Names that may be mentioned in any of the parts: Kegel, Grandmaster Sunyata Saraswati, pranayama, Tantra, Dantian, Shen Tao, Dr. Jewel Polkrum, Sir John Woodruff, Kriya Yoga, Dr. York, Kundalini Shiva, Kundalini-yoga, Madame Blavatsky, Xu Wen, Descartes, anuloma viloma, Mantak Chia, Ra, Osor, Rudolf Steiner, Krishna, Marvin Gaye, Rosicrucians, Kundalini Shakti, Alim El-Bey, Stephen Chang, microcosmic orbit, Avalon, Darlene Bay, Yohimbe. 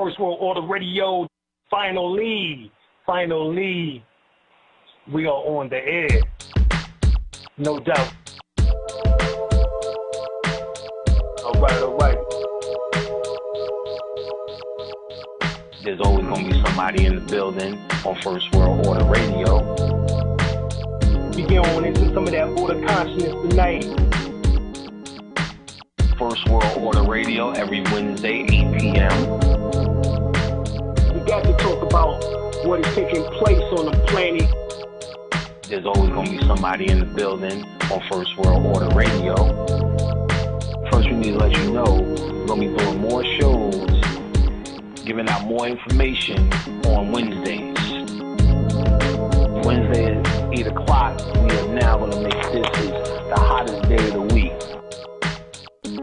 First World Order Radio. Finally, we are on the air. No doubt. All right. There's always going to be somebody in the building on First World Order Radio. We get on into some of that order consciousness tonight. First World Order Radio every Wednesday, 8 p.m. Got to talk about what is taking place on the planet. There's always going to be somebody in the building on First World Order Radio. First, we need to let you know we're going to be doing more shows, giving out more information on Wednesdays. Wednesday at 8 o'clock, we are now going to make this the hottest day of the week.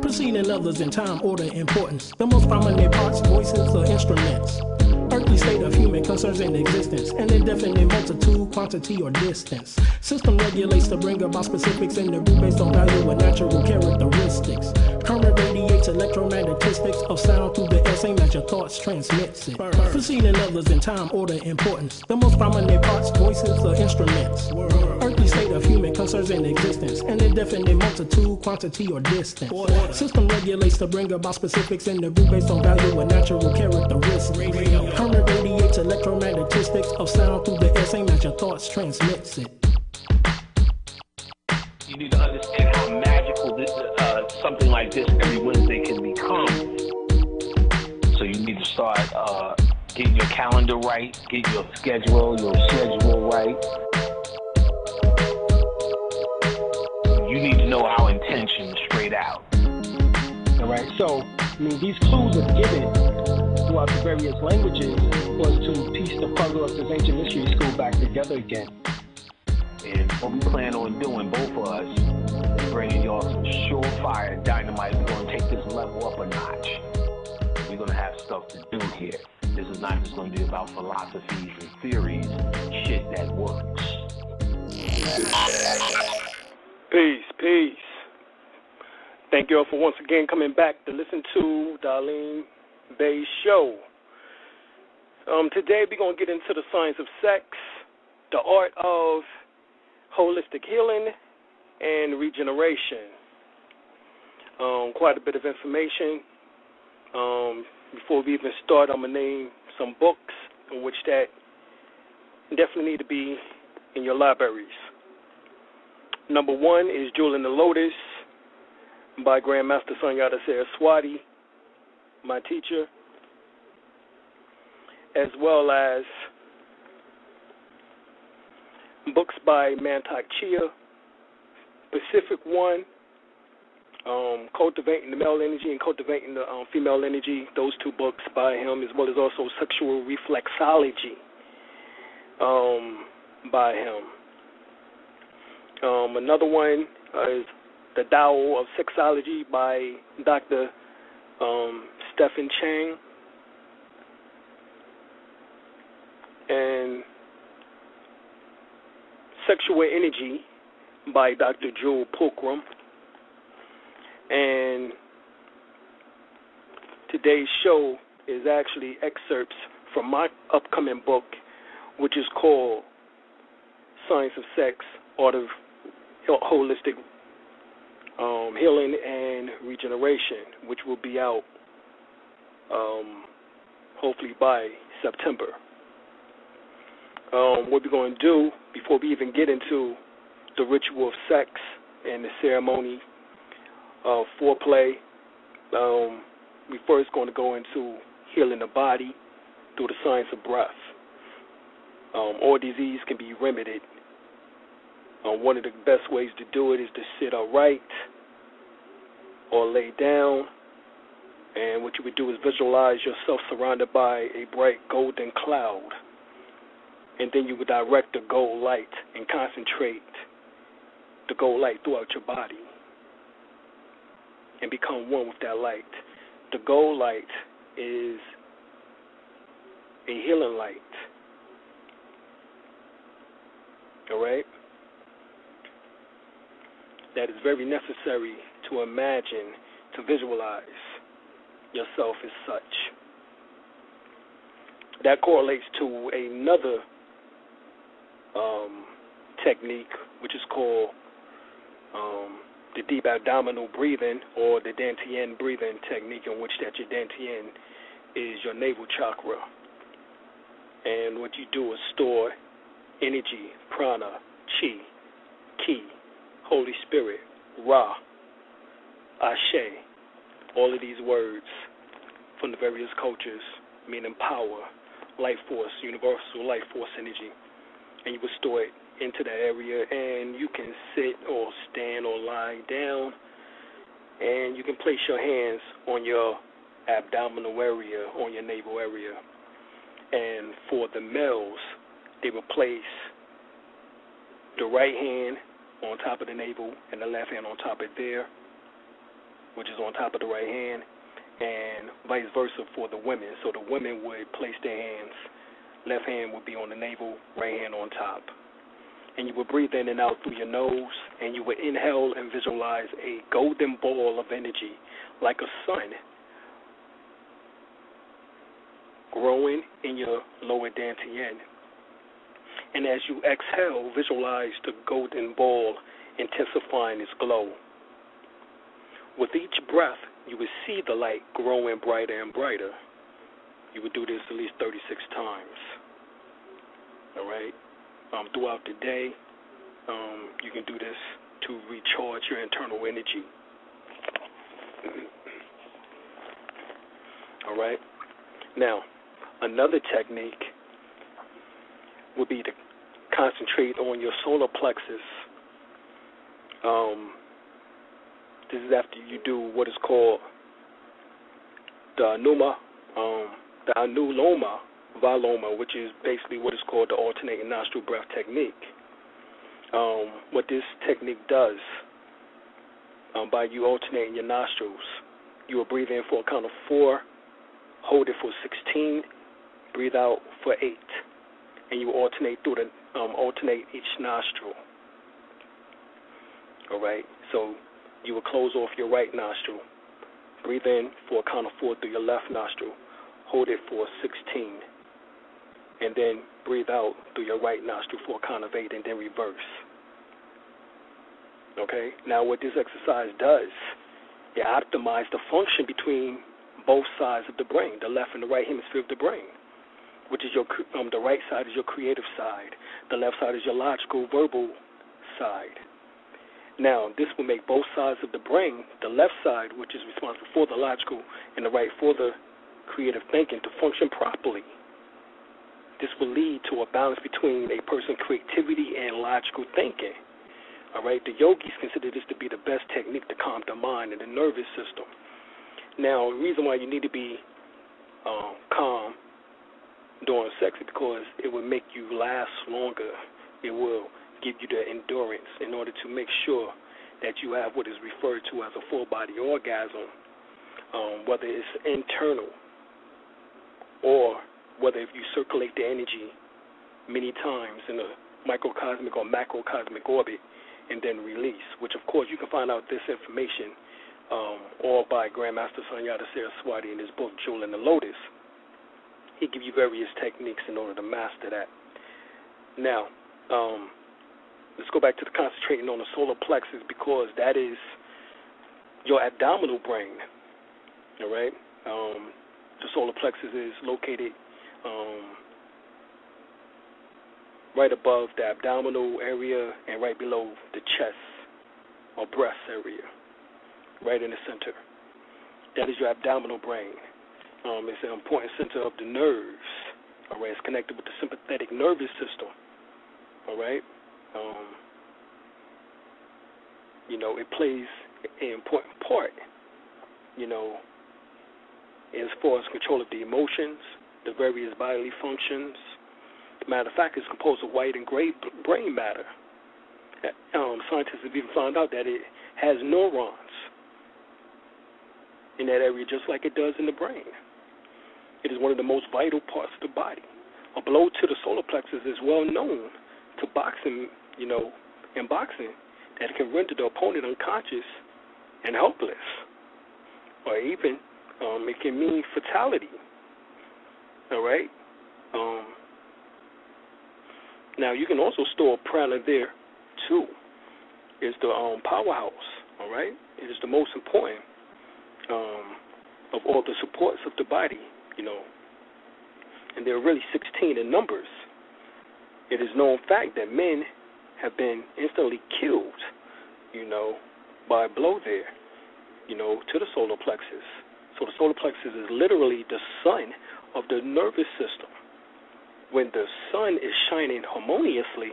Preceding others in time, order, importance. The most prominent parts, voices, or instruments. Earthly state of human concerns in existence, an indefinite multitude, quantity, or distance. System regulates to bring about specifics in the root based on value and natural characteristics. Current radiates electromagnetistics of sound through the air, same as your thoughts transmits it. Preceding others in time, order, importance. The most prominent parts, voices, or instruments. Earthly state of human concerns in existence, an indefinite multitude, quantity, or distance. System regulates to bring about specifics in the root based on value and natural characteristics. Current radiates electromagnetistics of sound through the air, same as your thoughts transmits it. You need to understand how magical this, something like this every Wednesday can become. So you need to start getting your calendar right, get your schedule right. You need to know our intention straight out. All right, so I mean, these clues are given throughout the various languages was to piece the puzzle of this ancient mystery school back together again. And what we plan on doing, both of us, is bringing y'all some surefire dynamite. We're going to take this level up a notch. We're going to have stuff to do here. This is not just going to be about philosophies and theories, shit that works. Peace. Thank y'all for once again coming back to listen to Darlene Bay show. Today we're going to get into the science of sex, the art of holistic healing, and regeneration. Quite a bit of information. Before we even start, I'm going to name some books in which that definitely need to be in your libraries. Number one is Jewel and the Lotus by Grandmaster Sunyata Saraswati, my teacher, as well as books by Mantak Chia, Pacific One, Cultivating the Male Energy and Cultivating the Female Energy, those two books by him, as well as also Sexual Reflexology by him. Another one is The Tao of Sexology by Dr. Stephen Chang, and Sexual Energy by Dr. Jewel Polkrum. And today's show is actually excerpts from my upcoming book, which is called Science of Sex, Art of Holistic Healing and Regeneration, which will be out hopefully by September. What we're going to do before we even get into the ritual of sex and the ceremony of foreplay, we're first going to go into healing the body through the science of breath. All disease can be remedied. One of the best ways to do it is to sit upright or lay down. And what you would do is visualize yourself surrounded by a bright golden cloud. And then you would direct the gold light and concentrate the gold light throughout your body and become one with that light. The gold light is a healing light. All right? That is very necessary to imagine, to visualize yourself as such. that correlates to another technique, which is called the deep abdominal breathing, or the Dantian breathing technique, in which that your Dantian is your navel chakra. And what you do is store energy, prana, chi, ki, Holy Spirit, Ra, Ashe, all of these words from the various cultures, meaning power, life force, universal life force energy. And you would store it into that area, and you can sit or stand or lying down, and you can place your hands on your abdominal area, on your navel area. And for the males, they would place the right hand on top of the navel and the left hand on top of there, which is on top of the right hand, and vice versa for the women. So the women would place their hands, left hand would be on the navel, right hand on top. And you would breathe in and out through your nose, and you would inhale and visualize a golden ball of energy like a sun growing in your lower dantian. And as you exhale, visualize the golden ball intensifying its glow. With each breath, you would see the light growing brighter and brighter. You would do this at least 36 times. All right? Throughout the day, you can do this to recharge your internal energy. All right? Now, another technique would be to concentrate on your solar plexus. This is after you do what is called the anuloma viloma, which is basically what is called the alternating nostril breath technique. What this technique does, by you alternating your nostrils, you will breathe in for a count of 4, hold it for 16, breathe out for 8. And you alternate through the alternate each nostril. All right, so you will close off your right nostril, breathe in for a count of 4 through your left nostril, hold it for 16, and then breathe out through your right nostril for a count of 8, and then reverse. Okay. Now, what this exercise does, it optimizes the function between both sides of the brain, the left and the right hemisphere of the brain, which is your the right side is your creative side, the left side is your logical, verbal side. Now, this will make both sides of the brain, the left side, which is responsible for the logical, and the right for the creative thinking, to function properly. This will lead to a balance between a person's creativity and logical thinking. All right, the yogis consider this to be the best technique to calm the mind and the nervous system. Now, the reason why you need to be calm during sex is because it will make you last longer. It will give you the endurance in order to make sure that you have what is referred to as a full-body orgasm, whether it's internal or whether if you circulate the energy many times in a microcosmic or macrocosmic orbit and then release, which, of course, you can find out this information all by Grandmaster Sunyata Saraswati in his book, Jewel and the Lotus. He give you various techniques in order to master that. Now, let's go back to the concentrating on the solar plexus, because that is your abdominal brain, all right? The solar plexus is located right above the abdominal area and right below the chest or breast area, right in the center. That is your abdominal brain. It's an important center of the nerves. All right, it's connected with the sympathetic nervous system. All right, you know, it plays an important part, you know, as far as control of the emotions, the various bodily functions. Matter of fact, it's composed of white and gray brain matter. Scientists have even found out that it has neurons in that area, just like it does in the brain. It is one of the most vital parts of the body. A blow to the solar plexus is well known to boxing, you know, in boxing, that it can render the opponent unconscious and helpless, or even it can mean fatality, all right? Now, you can also store a prana there, too. It's the powerhouse, all right? It is the most important of all the supports of the body, you know. And there are really 16 in numbers. It is known fact that men have been instantly killed, you know, by a blow there, you know, to the solar plexus. So the solar plexus is literally the sun of the nervous system. When the sun is shining harmoniously,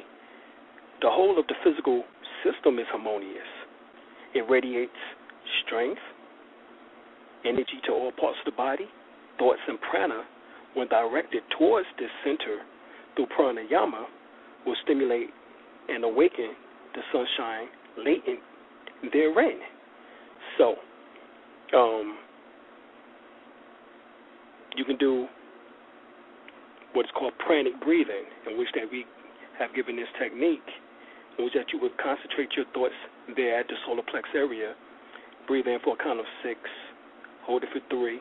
the whole of the physical system is harmonious. It radiates strength, energy to all parts of the body, thoughts and prana, when directed towards this center through pranayama, will stimulate and awaken the sunshine latent therein. So, you can do what is called pranic breathing, in which that we have given this technique, in which that you would concentrate your thoughts there at the solar plex area, breathe in for a count of 6, hold it for 3,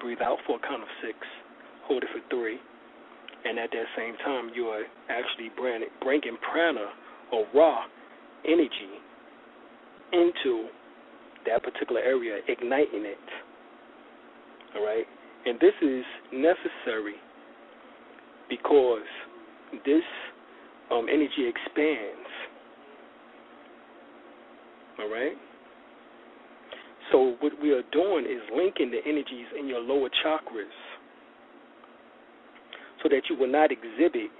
breathe out for a count of 6, hold it for 3, and at that same time you are actually bringing prana or Ra energy into that particular area, igniting it, all right? And this is necessary because this energy expands, all right? So what we are doing is linking the energies in your lower chakras so that you will not exhibit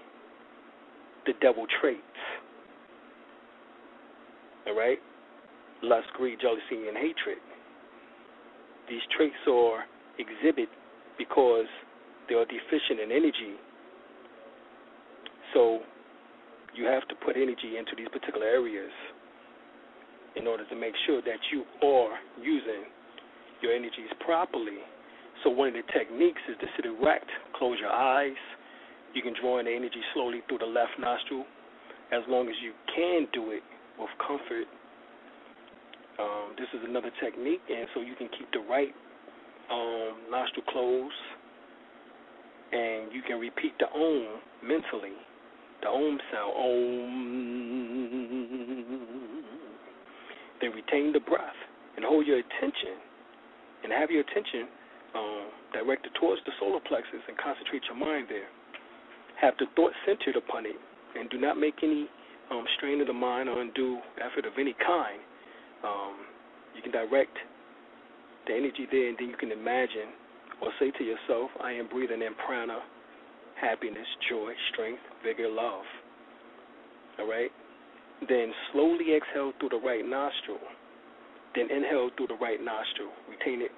the devil traits, all right? Lust, greed, jealousy, and hatred. These traits are exhibited because they are deficient in energy. So you have to put energy into these particular areas in order to make sure that you are using your energies properly. So one of the techniques is to sit erect, close your eyes. You can draw in the energy slowly through the left nostril, as long as you can do it with comfort. This is another technique, and so you can keep the right nostril closed, and you can repeat the Om mentally. The Om sound, Om. Then retain the breath and hold your attention and have your attention directed towards the solar plexus and concentrate your mind there. Have the thought centered upon it and do not make any strain of the mind or undue effort of any kind. You can direct the energy there, and then you can imagine or say to yourself, I am breathing in prana, happiness, joy, strength, vigor, love. All right? Then slowly exhale through the right nostril. Then inhale through the right nostril. Retain it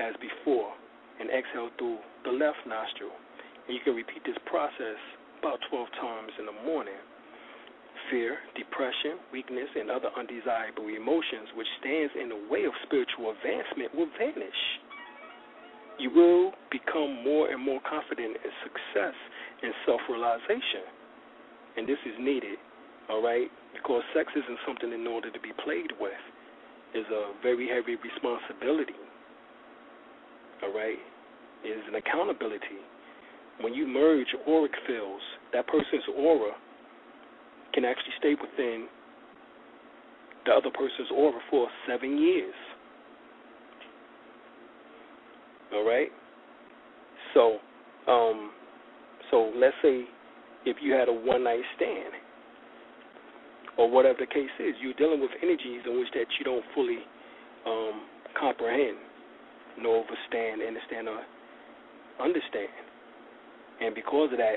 as before. And exhale through the left nostril. And you can repeat this process about 12 times in the morning. Fear, depression, weakness, and other undesirable emotions which stands in the way of spiritual advancement will vanish. You will become more and more confident in success and self-realization. And this is needed, all right, because sex isn't something in order to be played with. It's a very heavy responsibility, all right? It's an accountability. When you merge auric fields, that person's aura can actually stay within the other person's aura for 7 years. All right? So, so let's say if you had a one-night stand or whatever the case is, you're dealing with energies in which that you don't fully comprehend, nor understand, or understand. And because of that,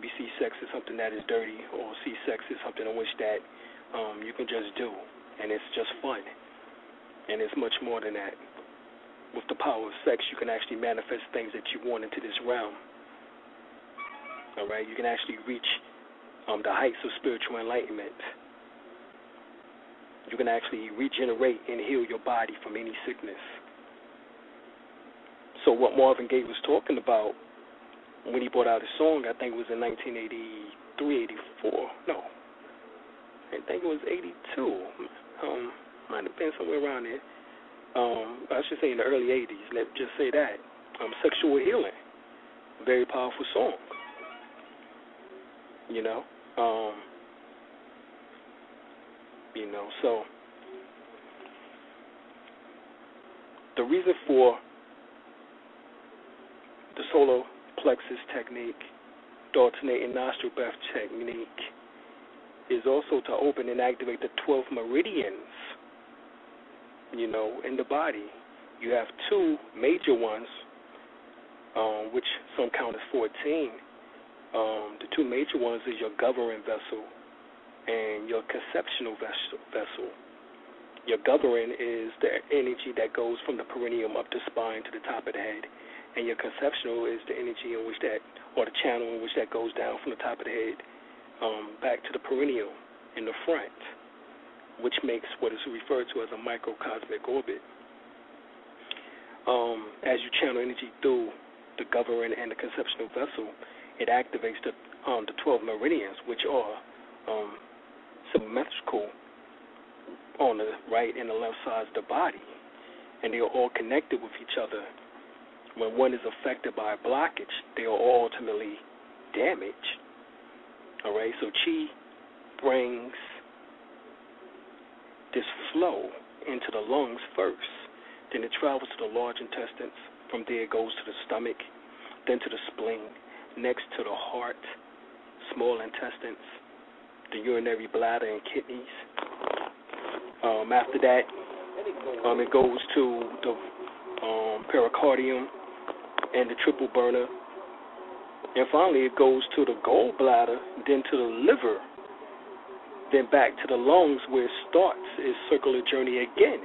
we see sex as something that is dirty, or see sex as something in which that you can just do, and it's just fun. And it's much more than that. With the power of sex, you can actually manifest things that you want into this realm. All right? You can actually reach the heights of spiritual enlightenment. You can actually regenerate and heal your body from any sickness. So what Marvin Gaye was talking about when he brought out his song, I think it was in 1983, 84. No. I think it was 82. Might have been somewhere around there. I should say in the early 80s, let's just say that, sexual healing. very powerful song. So the reason for the solar plexus technique, alternating nostril breath technique, is also to open and activate the 12 meridians, in the body. You have two major ones, which some count as 14. The two major ones is your governing vessel and your conceptional vessel. Your governing is the energy that goes from the perineum up the spine to the top of the head, and your conceptional is the energy in which that, or the channel in which that goes down from the top of the head back to the perineum in the front, which makes what is referred to as a microcosmic orbit. As you channel energy through the governing and the conceptional vessel, it activates the 12 meridians, which are symmetrical on the right and the left sides of the body, and they are all connected with each other. When one is affected by a blockage, they are all ultimately damaged. All right, so chi brings this flow into the lungs first, then it travels to the large intestines. From there, it goes to the stomach, then to the spleen, next to the heart, small intestines, the urinary bladder and kidneys. After that, it goes to the pericardium and the triple burner. And finally, it goes to the gallbladder, then to the liver, then back to the lungs where it starts its circular journey again.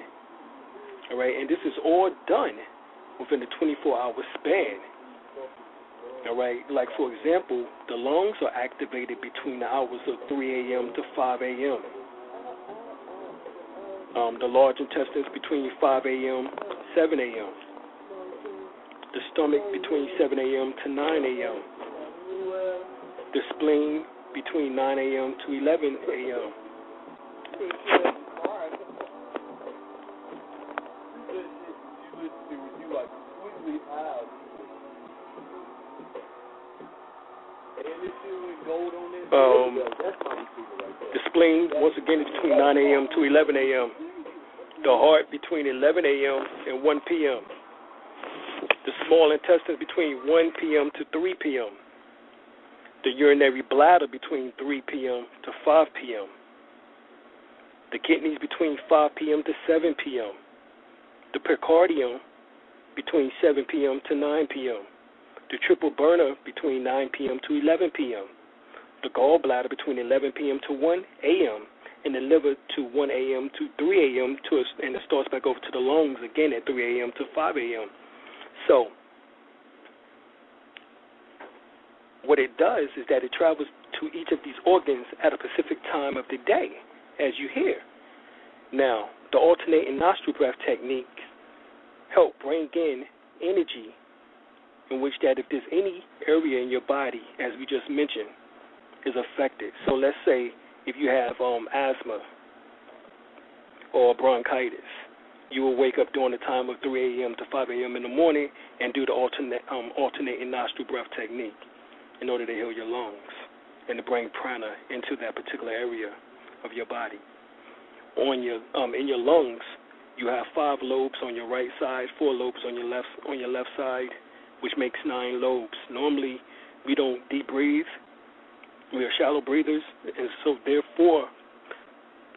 All right, and this is all done within the 24-hour span. All right, like, for example, the lungs are activated between the hours of 3 a.m. to 5 a.m. The large intestines between 5 a.m. 7 a.m. The stomach between 7 a.m. to 9 a.m. The spleen between 9 a.m. to 11 a.m. The spleen, once again, is between 9 a.m. to 11 a.m. The heart between 11 a.m. and 1 p.m. The small intestines between 1 p.m. to 3 p.m. The urinary bladder between 3 p.m. to 5 p.m. The kidneys between 5 p.m. to 7 p.m. The pericardium between 7 p.m. to 9 p.m. The triple burner between 9 p.m. to 11 p.m. The gallbladder between 11 p.m. to 1 a.m. and the liver to 1 a.m. to 3 a.m. and it starts back over to the lungs again at 3 a.m. to 5 a.m. So what it does is that it travels to each of these organs at a specific time of the day, as you hear. Now, the alternating nostril breath techniques help bring in energy in which that if there's any area in your body, as we just mentioned, is affected. So let's say if you have asthma or bronchitis, you will wake up during the time of 3 a.m. to 5 a.m. in the morning and do the alternating nostril breath technique in order to heal your lungs and to bring prana into that particular area of your body. In your lungs, you have 5 lobes on your right side, 4 lobes on your left side, which makes 9 lobes. Normally, we don't deep breathe. We are shallow breathers, and so therefore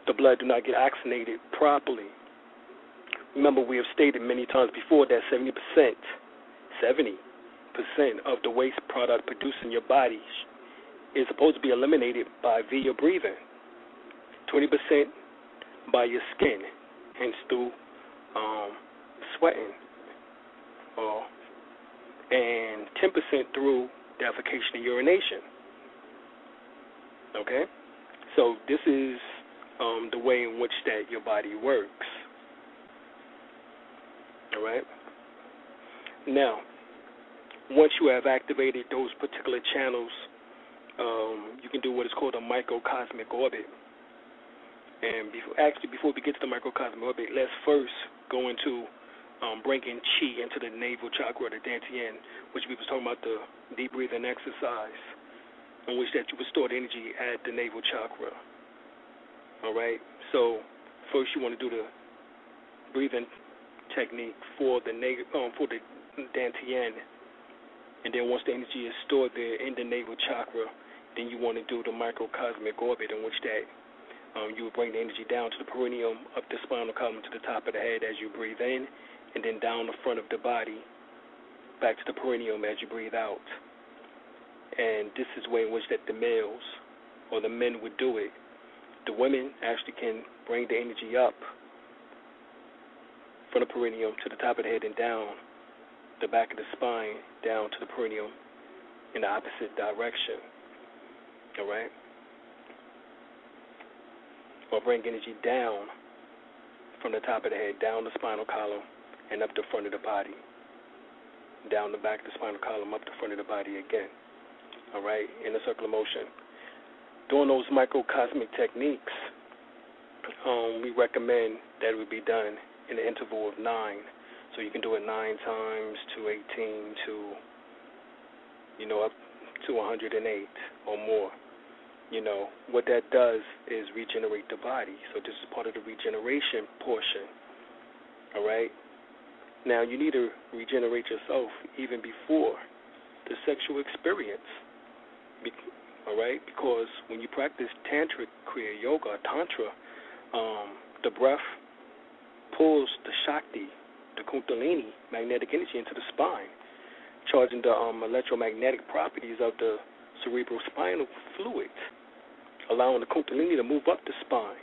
the blood do not get oxygenated properly. Remember, we have stated many times before that 70% of the waste product produced in your body is supposed to be eliminated via breathing, 20% by your skin, hence through sweating, and 10% through defecation and urination. Okay? So this is the way in which that your body works. All right? Now, once you have activated those particular channels, you can do what is called a microcosmic orbit. And before we get to the microcosmic orbit, let's first go into bringing chi into the navel chakra, the dantian, which we was talking about, the deep breathing exercise, in which that you would store the energy at the navel chakra. All right? So first you want to do the breathing technique for the dantian, and then once the energy is stored there in the navel chakra, then you want to do the microcosmic orbit, in which that you would bring the energy down to the perineum, up the spinal column to the top of the head as you breathe in, and then down the front of the body, back to the perineum as you breathe out. And this is the way in which that the males or the men would do it. The women actually can bring the energy up from the perineum to the top of the head and down the back of the spine, down to the perineum in the opposite direction, all right? Or bring energy down from the top of the head, down the spinal column, and up the front of the body, down the back of the spinal column, up the front of the body again, all right, in a circular motion. Doing those microcosmic techniques, we recommend that it would be done in an interval of 9. So you can do it 9 times to 18 to, up to 108 or more. What that does is regenerate the body. So this is part of the regeneration portion, all right? Now, you need to regenerate yourself even before the sexual experience, all right? Because when you practice tantric Kriya Yoga or Tantra, the breath pulls the Shakti, the Kundalini, magnetic energy into the spine, charging the electromagnetic properties of the cerebrospinal fluid, allowing the Kundalini to move up the spine.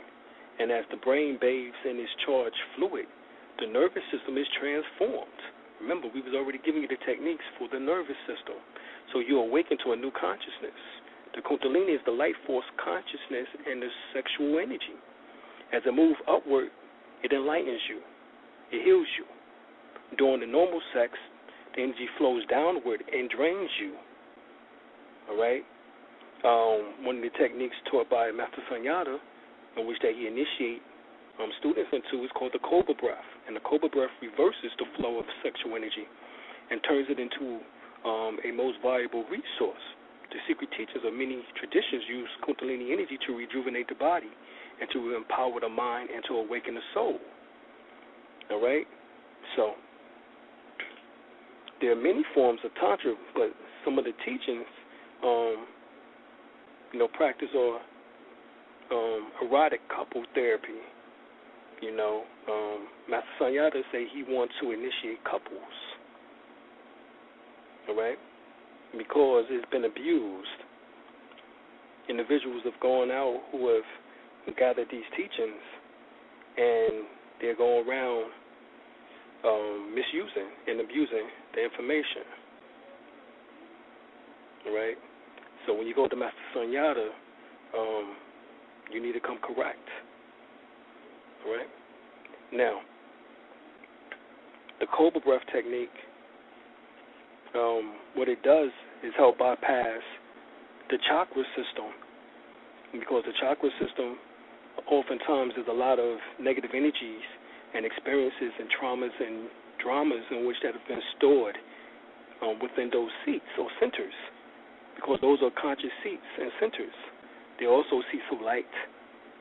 And as the brain bathes in its charged fluid, the nervous system is transformed. Remember, we was already giving you the techniques for the nervous system. So you awaken to a new consciousness. The Kundalini is the light force consciousness and the sexual energy. As it moves upward, it enlightens you. It heals you. During the normal sex, the energy flows downward and drains you. All right? One of the techniques taught by Master Sunyata, in which that he initiates students into, is called the cobra breath. And the cobra breath reverses the flow of sexual energy and turns it into a most valuable resource. The secret teachers of many traditions use Kundalini energy to rejuvenate the body and to empower the mind and to awaken the soul. All right? So there are many forms of Tantra, but some of the teachings, practice or erotic couple therapy. Master Sunyata say he wants to initiate couples, all right, because it's been abused. Individuals have gone out who have gathered these teachings, and they're going around misusing and abusing the information, all right? So when you go to Master Sunyata, you need to come correct, all right? Now, the cobra breath technique, what it does is help bypass the chakra system, because the chakra system oftentimes there's a lot of negative energies and experiences and traumas and dramas in which that have been stored within those seats or centers, because those are conscious seats and centers. They also seats of light,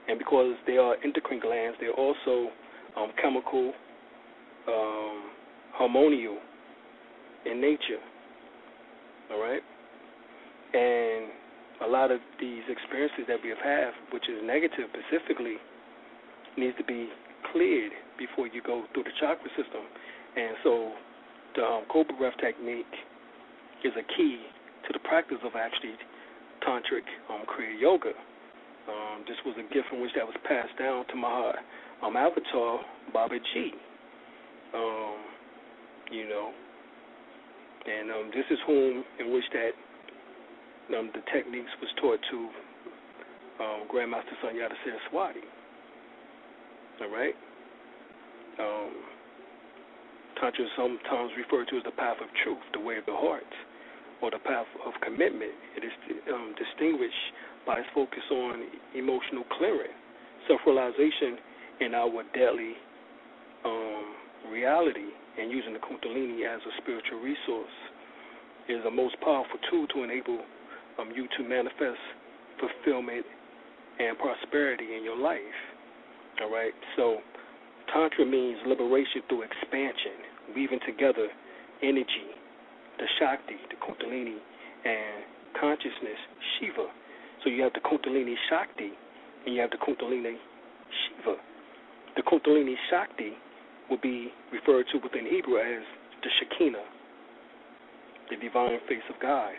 and because they are endocrine glands, they're also chemical, hormonal in nature, all right? And a lot of these experiences that we have had, which is negative specifically, needs to be cleared before you go through the chakra system. And so the cobra breath technique is a key to the practice of actually tantric Kriya Yoga. This was a gift in which that was passed down to my avatar, Baba G. And this is whom in which that the techniques was taught to Grandmaster Sunyata Saraswati. All right? Tantra is sometimes referred to as the path of truth, the way of the heart, or the path of commitment. It is distinguished by its focus on emotional clearing, self-realization in our daily reality, and using the Kundalini as a spiritual resource is the most powerful tool to enable you to manifest fulfillment and prosperity in your life. All right? So Tantra means liberation through expansion, weaving together energy, the Shakti, the Kundalini, and consciousness, Shiva. So you have the Kundalini Shakti and you have the Kundalini Shiva. The Kundalini Shakti would be referred to within Hebrew as the Shekinah, the divine face of God,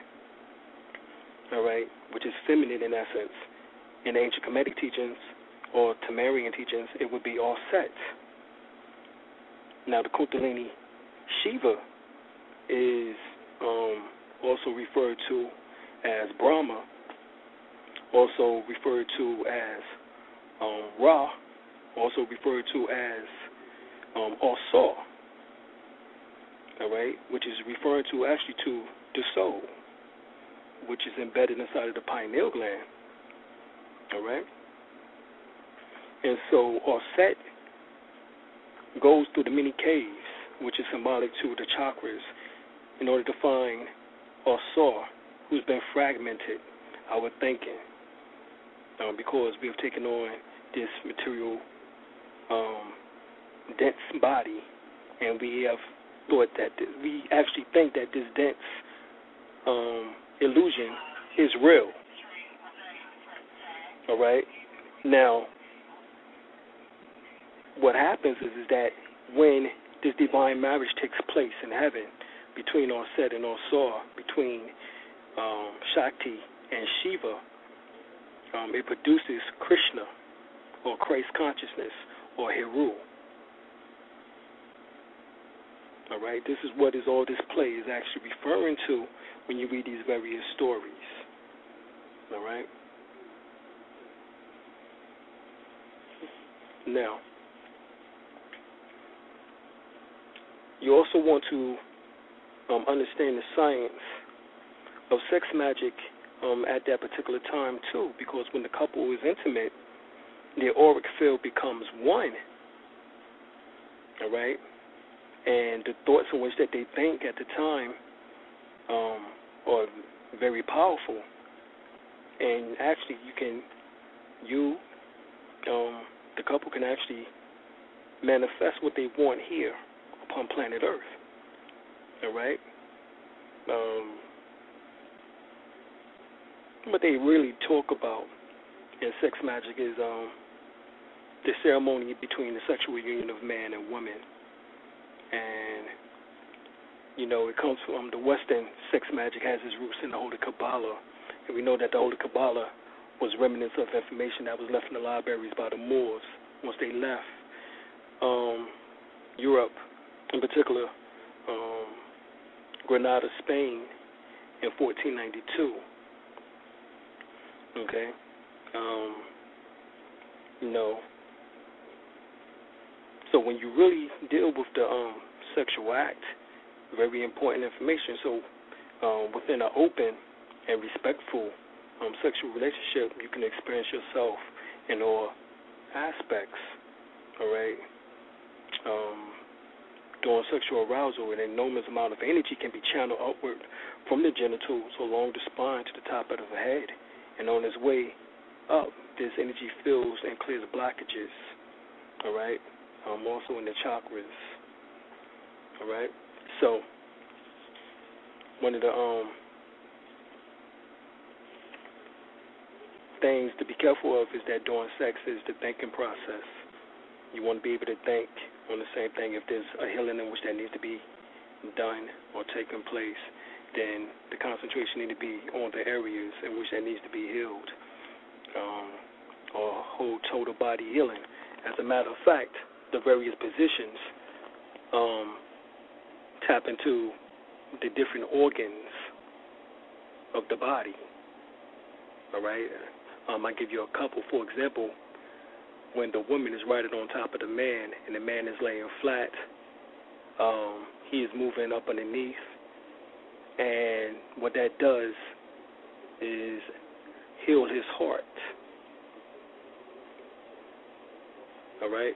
all right, which is feminine in essence. In ancient Kemetic teachings or Temerian teachings, it would be all set. Now, the Kundalini Shiva is also referred to as Brahma, also referred to as Ra, also referred to as Osor, all right, which is referring to actually to the soul, which is embedded inside of the pineal gland, all right. And so Set goes through the many caves, which is symbolic to the chakras, in order to find Osor, who's been fragmented, our thinking, because we have taken on this material dense body, and we have thought that we actually think that this dense illusion is real. All right? Now, what happens is that when this divine marriage takes place in heaven between Set and Osor, between Shakti and Shiva, it produces Krishna or Christ consciousness or Heru. All right, this is what is all this play is actually referring to when you read these various stories. All right. Now, you also want to understand the science of sex magic at that particular time too, because when the couple is intimate, their auric field becomes one. All right, and the thoughts in which that they think at the time are very powerful, and actually the couple can actually manifest what they want here upon planet Earth. All right. What they really talk about in sex magic is the ceremony between the sexual union of man and woman. And, you know, it comes from the Western sex magic has its roots in the Holy Kabbalah. And we know that the Holy Kabbalah was remnants of information that was left in the libraries by the Moors once they left Europe, in particular Granada, Spain, in 1492. Okay, you know, so when you really deal with the sexual act, very important information. So within an open and respectful sexual relationship, you can experience yourself in all aspects. All right, during sexual arousal, an enormous amount of energy can be channeled upward from the genitals along the spine to the top of the head. And on its way up, this energy fills and clears blockages, all right, also in the chakras, all right? So one of the things to be careful of is that during sex is the thinking process. You want to be able to think on the same thing. If there's a healing in which that needs to be done or taken place, then the concentration needs to be on the areas in which that needs to be healed, or whole total body healing. As a matter of fact, the various positions tap into the different organs of the body, all right? I give you a couple. For example, when the woman is right on top of the man and the man is laying flat, he is moving up underneath. And what that does is heal his heart, all right?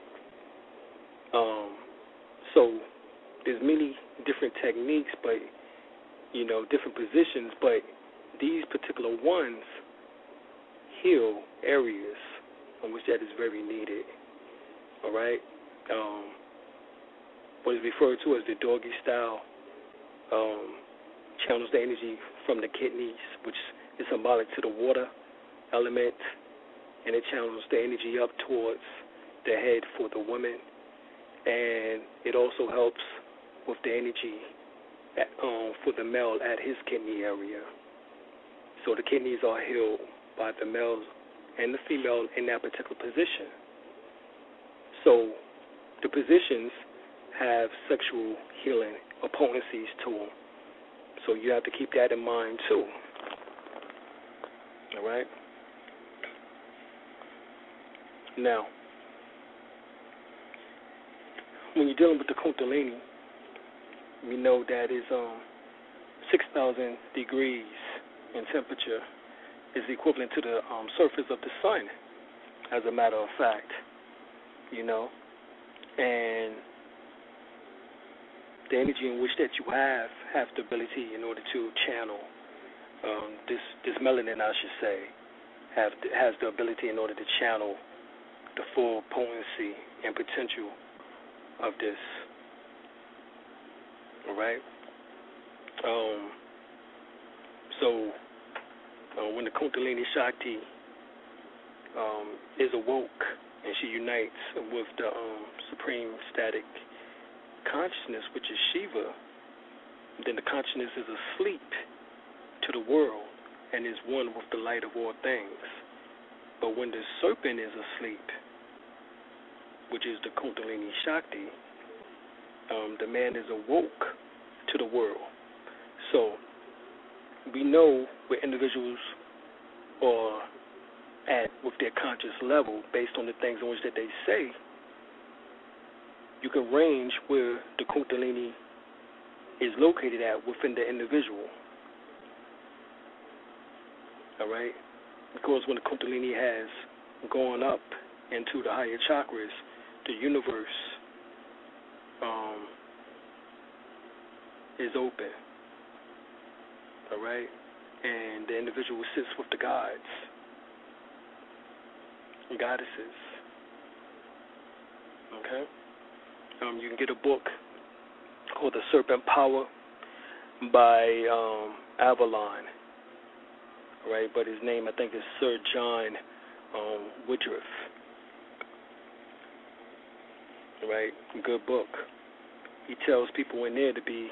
So there's many different techniques, but, you know, different positions, but these particular ones heal areas in which that is very needed, all right? What is referred to as the doggy style channels the energy from the kidneys, which is symbolic to the water element, and it channels the energy up towards the head for the woman, and it also helps with the energy for the male at his kidney area. So the kidneys are healed by the male and the female in that particular position. So the positions have sexual healing opponencies to them. So you have to keep that in mind too. All right? Now, when you're dealing with the Kundalini, we know that is 6,000 degrees in temperature is equivalent to the surface of the sun, as a matter of fact, you know. And the energy in which that you have the ability in order to channel this melanin, I should say, has the ability in order to channel the full potency and potential of this. All right. So when the Kundalini Shakti is awoke and she unites with the supreme static consciousness, which is Shiva, then the consciousness is asleep to the world and is one with the light of all things. But when the serpent is asleep, which is the Kundalini Shakti, the man is awoke to the world. So we know where individuals are at with their conscious level based on the things in which that they say. You can range where the Kundalini is located at within the individual. All right? Because when the Kundalini has gone up into the higher chakras, the universe is open. All right? And the individual sits with the gods and goddesses. Okay? You can get a book called The Serpent Power by Avalon. All right? But his name, I think, is Sir John Woodruff. All right? Good book. He tells people in there to be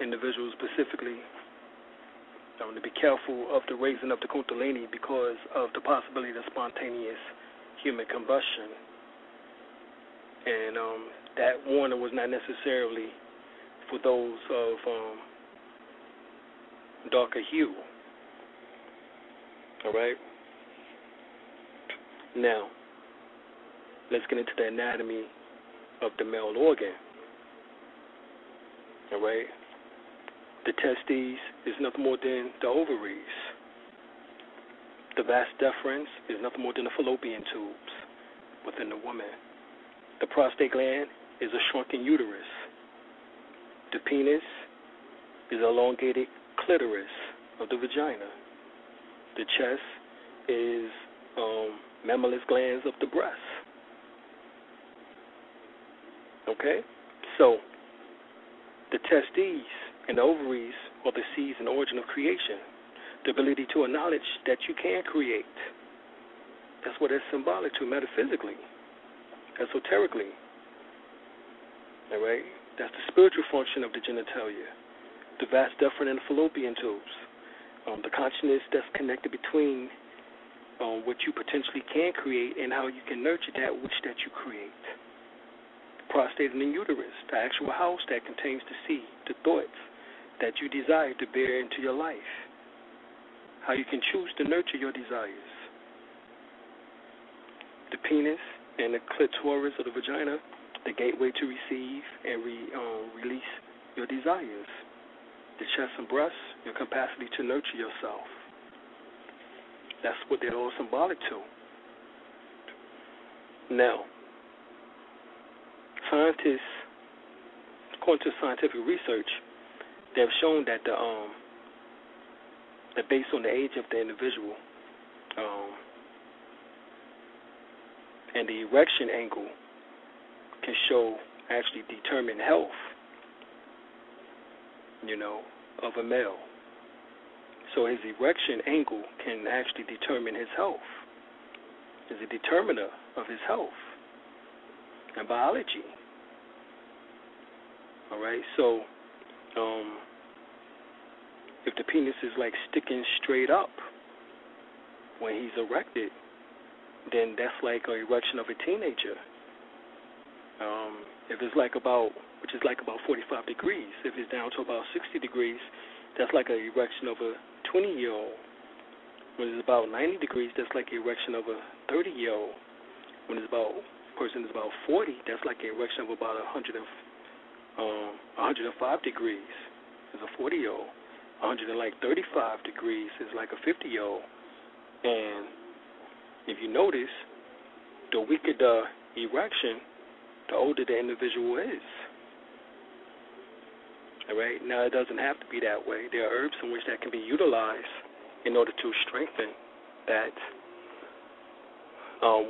individuals specifically to be careful of the raising of the Kundalini because of the possibility of spontaneous human combustion. And that warning was not necessarily for those of darker hue. All right? Now, let's get into the anatomy of the male organ. All right? The testes is nothing more than the ovaries. The vas deferens is nothing more than the fallopian tubes within the woman. The prostate gland is a shrunken uterus. The penis is elongated clitoris of the vagina. The chest is mammillus glands of the breast. Okay? So, the testes and the ovaries are the seeds and origin of creation, the ability to acknowledge that you can create. That's what it's symbolic to metaphysically, esoterically. All right? That's the spiritual function of the genitalia, the vas deferens and the fallopian tubes, the consciousness that's connected between what you potentially can create and how you can nurture that which that you create. Prostate and the uterus, the actual house that contains the seed, the thoughts that you desire to bear into your life, how you can choose to nurture your desires. The penis and the clitoris of the vagina, the gateway to receive and release your desires. The chest and breast, your capacity to nurture yourself. That's what they're all symbolic to. Now, scientists, according to scientific research, they have shown that that based on the age of the individual and the erection angle can show actually determine health, you know, of a male. So his erection angle can actually determine his health. It's a determiner of his health and biology. All right, so if the penis is like sticking straight up when he's erected, then that's like an erection of a teenager. If it's like about, which is like about 45 degrees, if it's down to about 60 degrees, that's like an erection of a 20-year-old. When it's about 90 degrees, that's like the erection of a 30-year-old. When it's about, person is about 40, that's like the erection of about 105 degrees is a 40-year-old. 135 degrees is like a 50-year-old. And if you notice, the weaker the erection, the older the individual is. All right? Now, it doesn't have to be that way. There are herbs in which that can be utilized in order to strengthen that.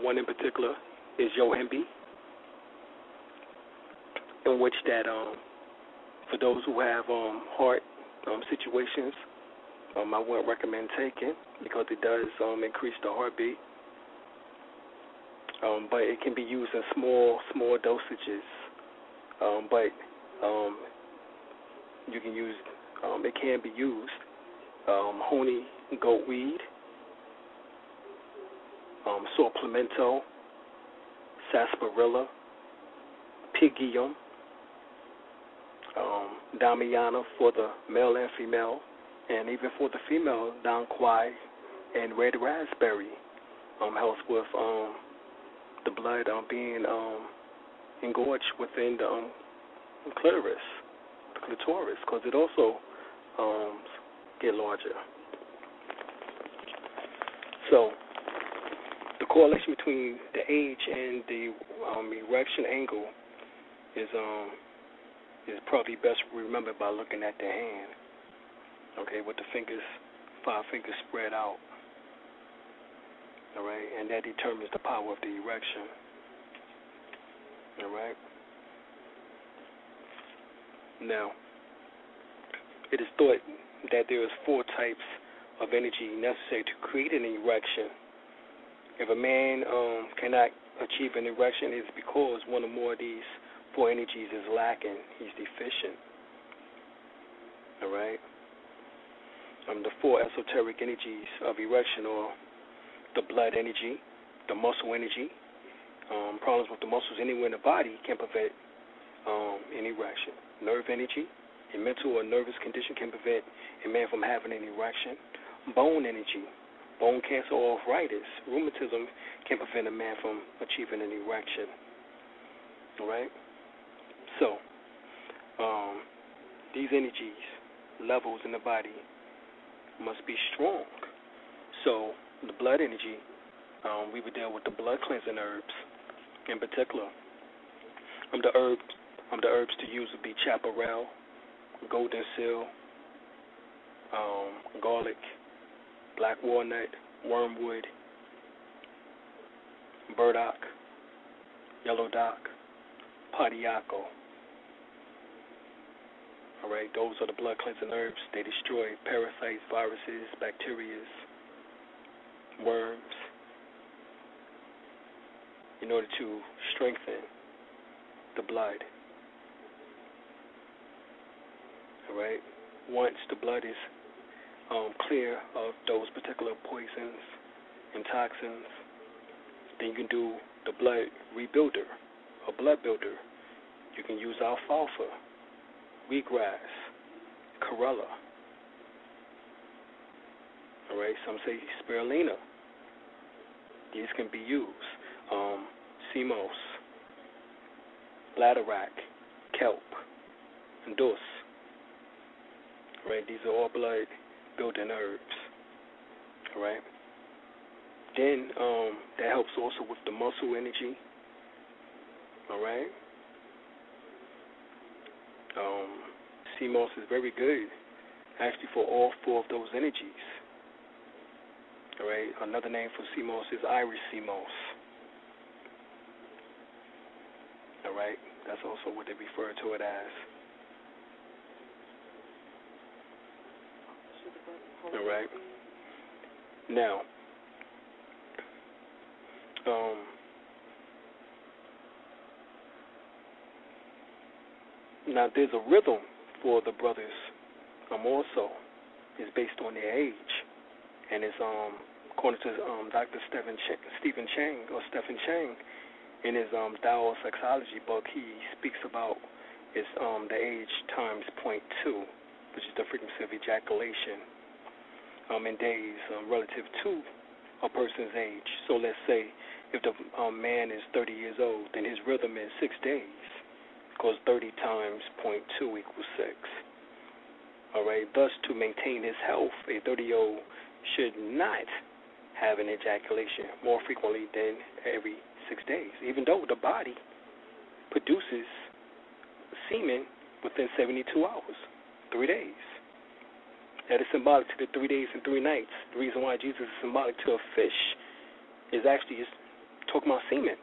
One in particular is yohimbe, in which that for those who have heart situations, I wouldn't recommend taking because it does increase the heartbeat. But it can be used in small dosages. But you can use it can be used. Honey, goatweed, saw pimento, sarsaparilla, pygidium, damiana for the male and female, and even for the female, dan quai and red raspberry helps with the blood being engorged within the clitoris, because it also get larger. So the correlation between the age and the erection angle is probably best remembered by looking at the hand, okay, with the fingers, 5 fingers spread out, all right, and that determines the power of the erection, all right. Now, it is thought that there is 4 types of energy necessary to create an erection. If a man cannot achieve an erection, it's because one or more of these 4 energies is lacking. He's deficient. All right? The 4 esoteric energies of erection are the blood energy, the muscle energy. Problems with the muscles anywhere in the body can prevent an erection. Nerve energy. A mental or nervous condition can prevent a man from having an erection. Bone energy, bone cancer or arthritis, rheumatism can prevent a man from achieving an erection. All right? So, these energies, levels in the body must be strong. So, the blood energy, we would deal with the blood cleansing herbs in particular. The herbs to use would be chaparral, golden seal, garlic, black walnut, wormwood, burdock, yellow dock, padiaco. All right, those are the blood cleansing herbs. They destroy parasites, viruses, bacteria, worms, in order to strengthen the blood. Right? Once the blood is clear of those particular poisons and toxins, then you can do the blood rebuilder or blood builder. You can use alfalfa, wheatgrass, chlorella. All right, some say spirulina. These can be used. Simos, bladderwrack, kelp, and dos. Right, these are all blood building herbs. All right. Then that helps also with the muscle energy. All right. CMOS is very good, actually, for all four of those energies. All right. Another name for CMOS is Irish CMOS. All right. That's also what they refer to it as. All right. Now, now there's a rhythm for the brothers. Also, is based on their age, and it's according to Dr. Stephen Chang, in his Tao Sexology book, he speaks about is the age times 0.2, which is the frequency of ejaculation in days relative to a person's age. So let's say if the man is 30 years old, then his rhythm is 6 days, because 30 times 0.2 equals 6. All right. Thus, to maintain his health, a 30-year-old should not have an ejaculation more frequently than every 6 days, even though the body produces semen within 72 hours, 3 days. That is symbolic to the 3 days and 3 nights. The reason why Jesus is symbolic to a fish is actually is talking about semen.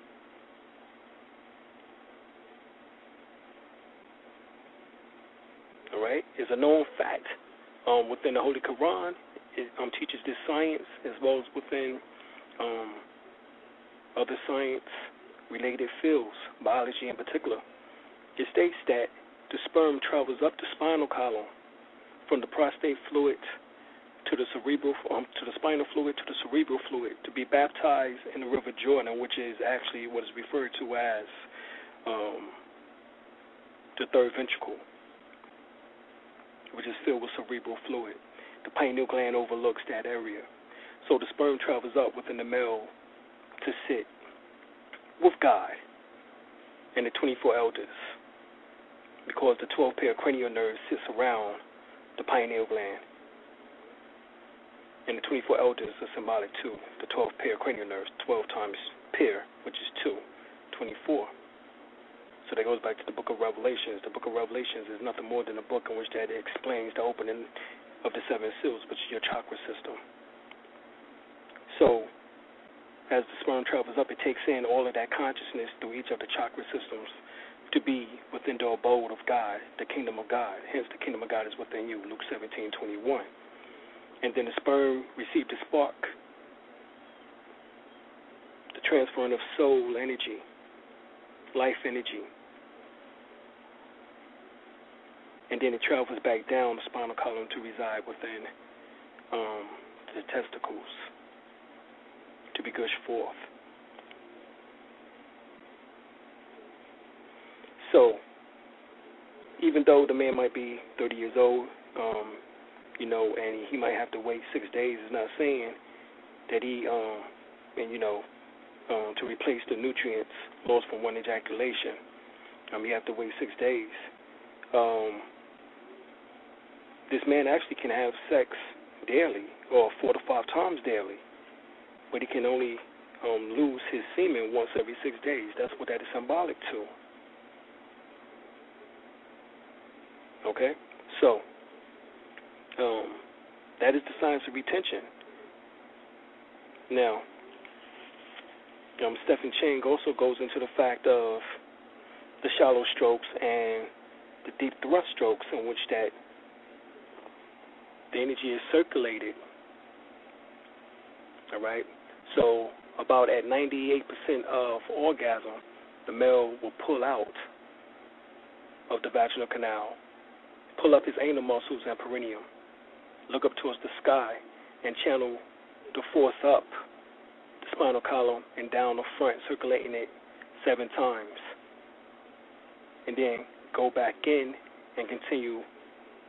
Right, is a known fact within the Holy Quran. It teaches this science as well as within other science-related fields, biology in particular. It states that the sperm travels up the spinal column from the prostate fluid to the cerebral, to the spinal fluid to the cerebral fluid to be baptized in the River Jordan, which is actually what is referred to as the third ventricle, which is filled with cerebral fluid. The pineal gland overlooks that area. So the sperm travels up within the male to sit with God and the 24 elders, because the 12 pair cranial nerve sits around the pineal gland. And the 24 elders are symbolic too. The 12 pair cranial nerves, 12 times pair, which is 2, 24. So that goes back to the book of Revelations. The book of Revelations is nothing more than a book in which that explains the opening of the 7 seals, which is your chakra system. So as the sperm travels up, it takes in all of that consciousness through each of the chakra systems to be within the abode of God, the kingdom of God. Hence, the kingdom of God is within you, Luke 17:21. And then the sperm received the spark, the transferring of soul energy, life energy. And then it travels back down the spinal column to reside within the testicles to be gushed forth. So, even though the man might be 30 years old, you know, and he might have to wait 6 days, it's not saying that he, and you know, to replace the nutrients lost from one ejaculation, you have to wait 6 days. This man actually can have sex daily, or 4 to 5 times daily, but he can only lose his semen once every 6 days. That's what that is symbolic to. Okay? So, that is the science of retention. Now, Stephen Chang also goes into the fact of the shallow strokes and the deep thrust strokes, in which that the energy is circulated. All right. So about at 98% of orgasm, the male will pull out of the vaginal canal, pull up his anal muscles and perineum, look up towards the sky, and channel the force up the spinal column and down the front, circulating it 7 times, and then go back in and continue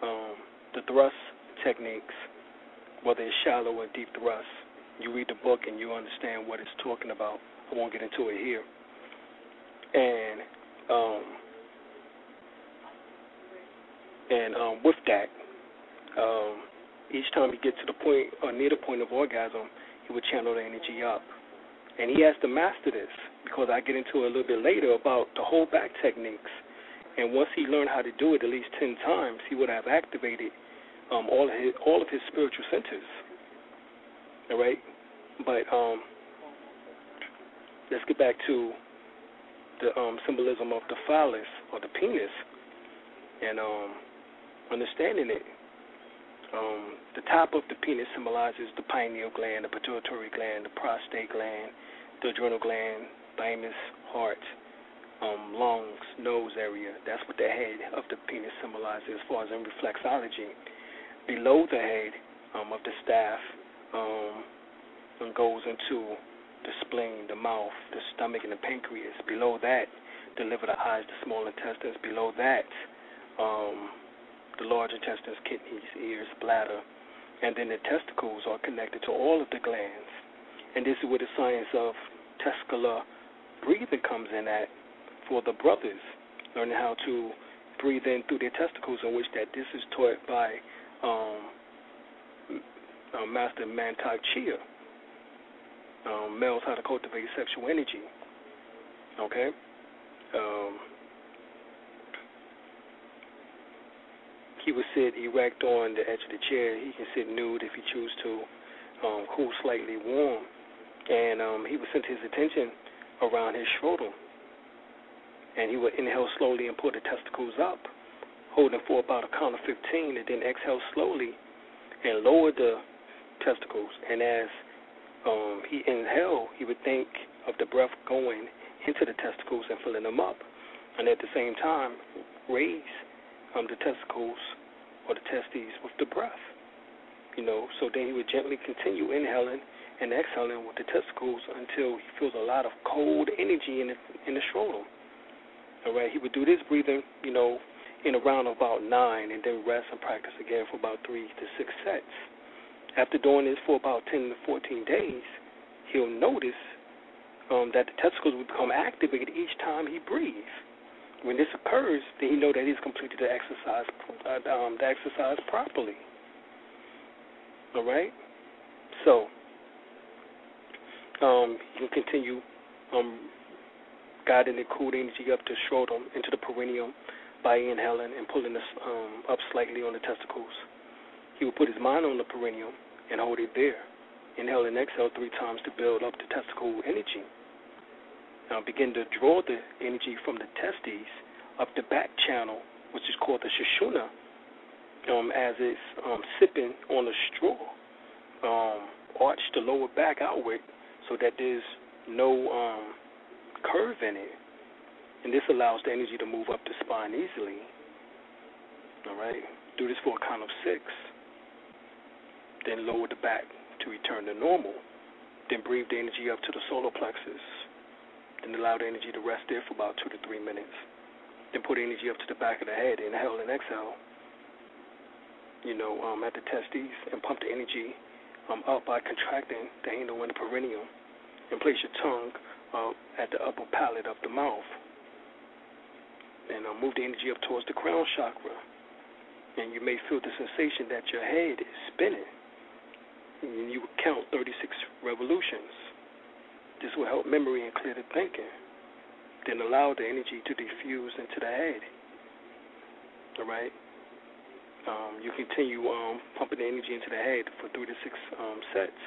the thrust techniques, whether it's shallow or deep thrust. You read the book and you understand what it's talking about. I won't get into it here. And with that, each time you get to the point or near the point of orgasm, he would channel the energy up. And he has to master this, because I get into it a little bit later about the hold back techniques And once he learned how to do it at least 10 times, he would have activated all of his spiritual centers. All right? But let's get back to the symbolism of the phallus or the penis and understanding it. The top of the penis symbolizes the pineal gland, the pituitary gland, the prostate gland, the adrenal gland, thymus, heart, lungs, nose area. That's what the head of the penis symbolizes as far as in reflexology. Below the head of the staff goes into the spleen, the mouth, the stomach, and the pancreas. Below that, the liver, the eyes, the small intestines. Below that, the large intestines, kidneys, ears, bladder, and then the testicles are connected to all of the glands. And this is where the science of testicular breathing comes in at for the brothers, learning how to breathe in through their testicles, in which that this is taught by Master Mantak Chia. Males how to cultivate sexual energy. Okay? He would sit erect on the edge of the chair. He can sit nude if he chooses to, cool, slightly warm. And he would center his attention around his scrotum. And he would inhale slowly and pull the testicles up, holding for about a count of 15, and then exhale slowly and lower the testicles. And as he inhaled, he would think of the breath going into the testicles and filling them up, and at the same time raise the testicles or the testes with the breath. You know, so then he would gently continue inhaling and exhaling with the testicles until he feels a lot of cold energy in the scrotum. All right, he would do this breathing, you know, in around about 9, and then rest and practice again for about 3 to 6 sets. After doing this for about 10 to 14 days, he'll notice that the testicles will become activated each time he breathes. When this occurs, then he knows that he's completed the exercise properly. All right? So, he can continue guiding the cool energy up to scrotum, into the perineum, by inhaling and pulling this up slightly on the testicles. He would put his mind on the perineum and hold it there. Inhale and exhale 3 times to build up the testicle energy. Now begin to draw the energy from the testes up the back channel, which is called the shishuna, as it's sipping on a straw. Arch the lower back outward so that there's no curve in it. And this allows the energy to move up the spine easily. All right? Do this for a count of 6. Then lower the back to return to normal. Then breathe the energy up to the solar plexus. Then allow the energy to rest there for about 2 to 3 minutes. Then put energy up to the back of the head. Inhale and exhale, you know, at the testes, and pump the energy up by contracting the anal and the perineum. And place your tongue at the upper palate of the mouth. And move the energy up towards the crown chakra. And you may feel the sensation that your head is spinning. And you would count 36 revolutions. This will help memory and clear the thinking. Then allow the energy to diffuse into the head. All right? You continue pumping the energy into the head for 3 to 6 sets.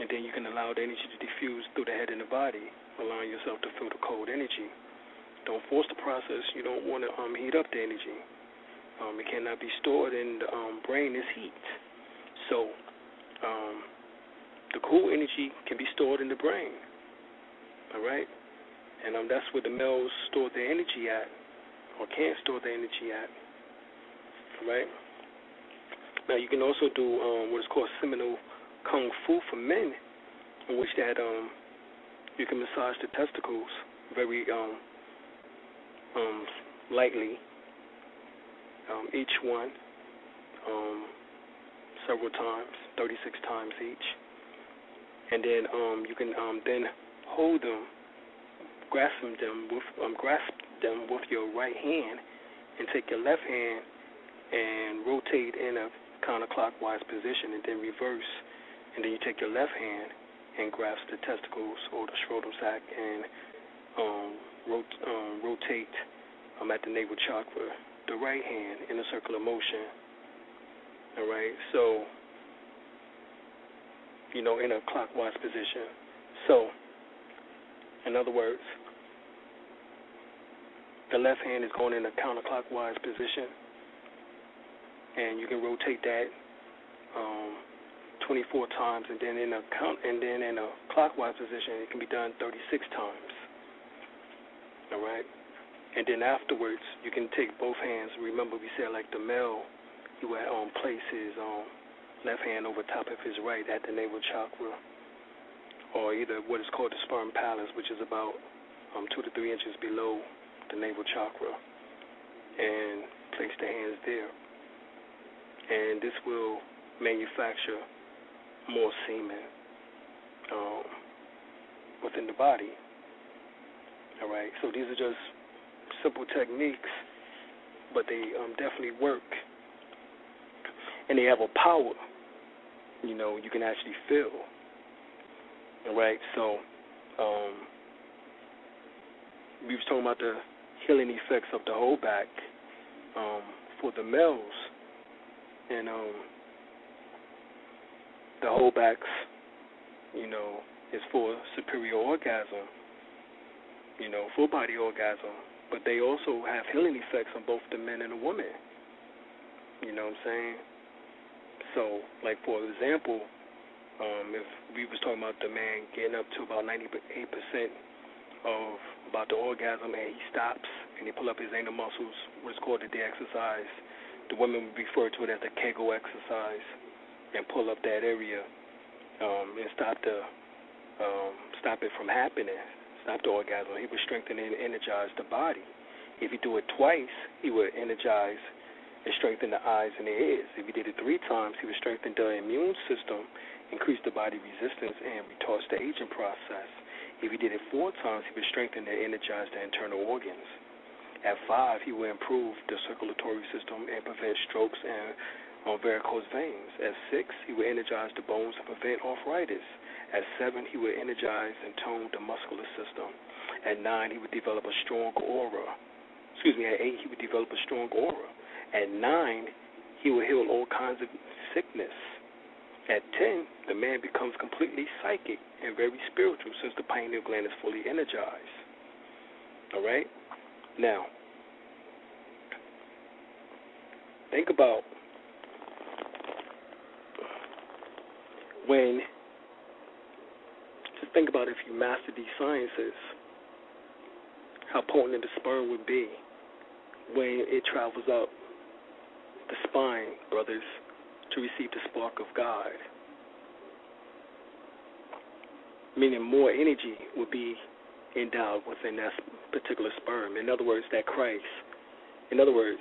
And then you can allow the energy to diffuse through the head and the body, allowing yourself to feel the cold energy. Don't force the process. You don't want to heat up the energy. It cannot be stored in the brain as heat. So the cool energy can be stored in the brain, all right? And that's where the males store their energy at, or can store their energy at, all right? Now, you can also do what is called seminal kung fu for men, in which that you can massage the testicles very lightly, each one, several times, 36 times each. And then you can then hold them, grasp them with your right hand, and take your left hand and rotate in a counterclockwise position, and then reverse. And then you take your left hand and grasp the testicles or the scrotum sac and rotate I'm at the navel chakra, the right hand in a circular motion. All right, so, you know, in a clockwise position. So, in other words, the left hand is going in a counterclockwise position, and you can rotate that 24 times, and then in a clockwise position, it can be done 36 times. All right, and then afterwards, you can take both hands. Remember, we said like the male, he would place his left hand over top of his right at the navel chakra, or either what is called the sperm palace, which is about 2 to 3 inches below the navel chakra, and place the hands there. And this will manufacture more semen within the body. All right, so these are just simple techniques, but they definitely work, and they have a power, you know, you can actually feel. All right, so we was talking about the healing effects of the whole back for the males, and the whole backs, you know, is for superior orgasm, you know, full body orgasm, but they also have healing effects on both the men and the women. You know what I'm saying? So, like for example, if we was talking about the man getting up to about 98% of about the orgasm, and he stops and he pull up his anal muscles, what's called the day exercise. The women would refer to it as the Kegel exercise, and pull up that area and stop it from happening, stop the orgasm. He would strengthen and energize the body. If he do it twice, he would energize and strengthen the eyes and the ears. If he did it 3 times, he would strengthen the immune system, increase the body resistance, and retards the aging process. If he did it 4 times, he would strengthen and energize the internal organs. At 5, he will improve the circulatory system and prevent strokes and varicose veins. At 6, he will energize the bones and prevent arthritis. At 7, he will energize and tone the muscular system. At 9, he would develop a strong aura. At 8, he would develop a strong aura. At 9, he will heal all kinds of sickness. At 10, the man becomes completely psychic and very spiritual, since the pineal gland is fully energized. All right? Now, think about when, just think about if you master these sciences, how potent the sperm would be when it travels up the spine, brothers, to receive the spark of God. Meaning more energy would be endowed within that particular sperm. In other words, that Christ. In other words,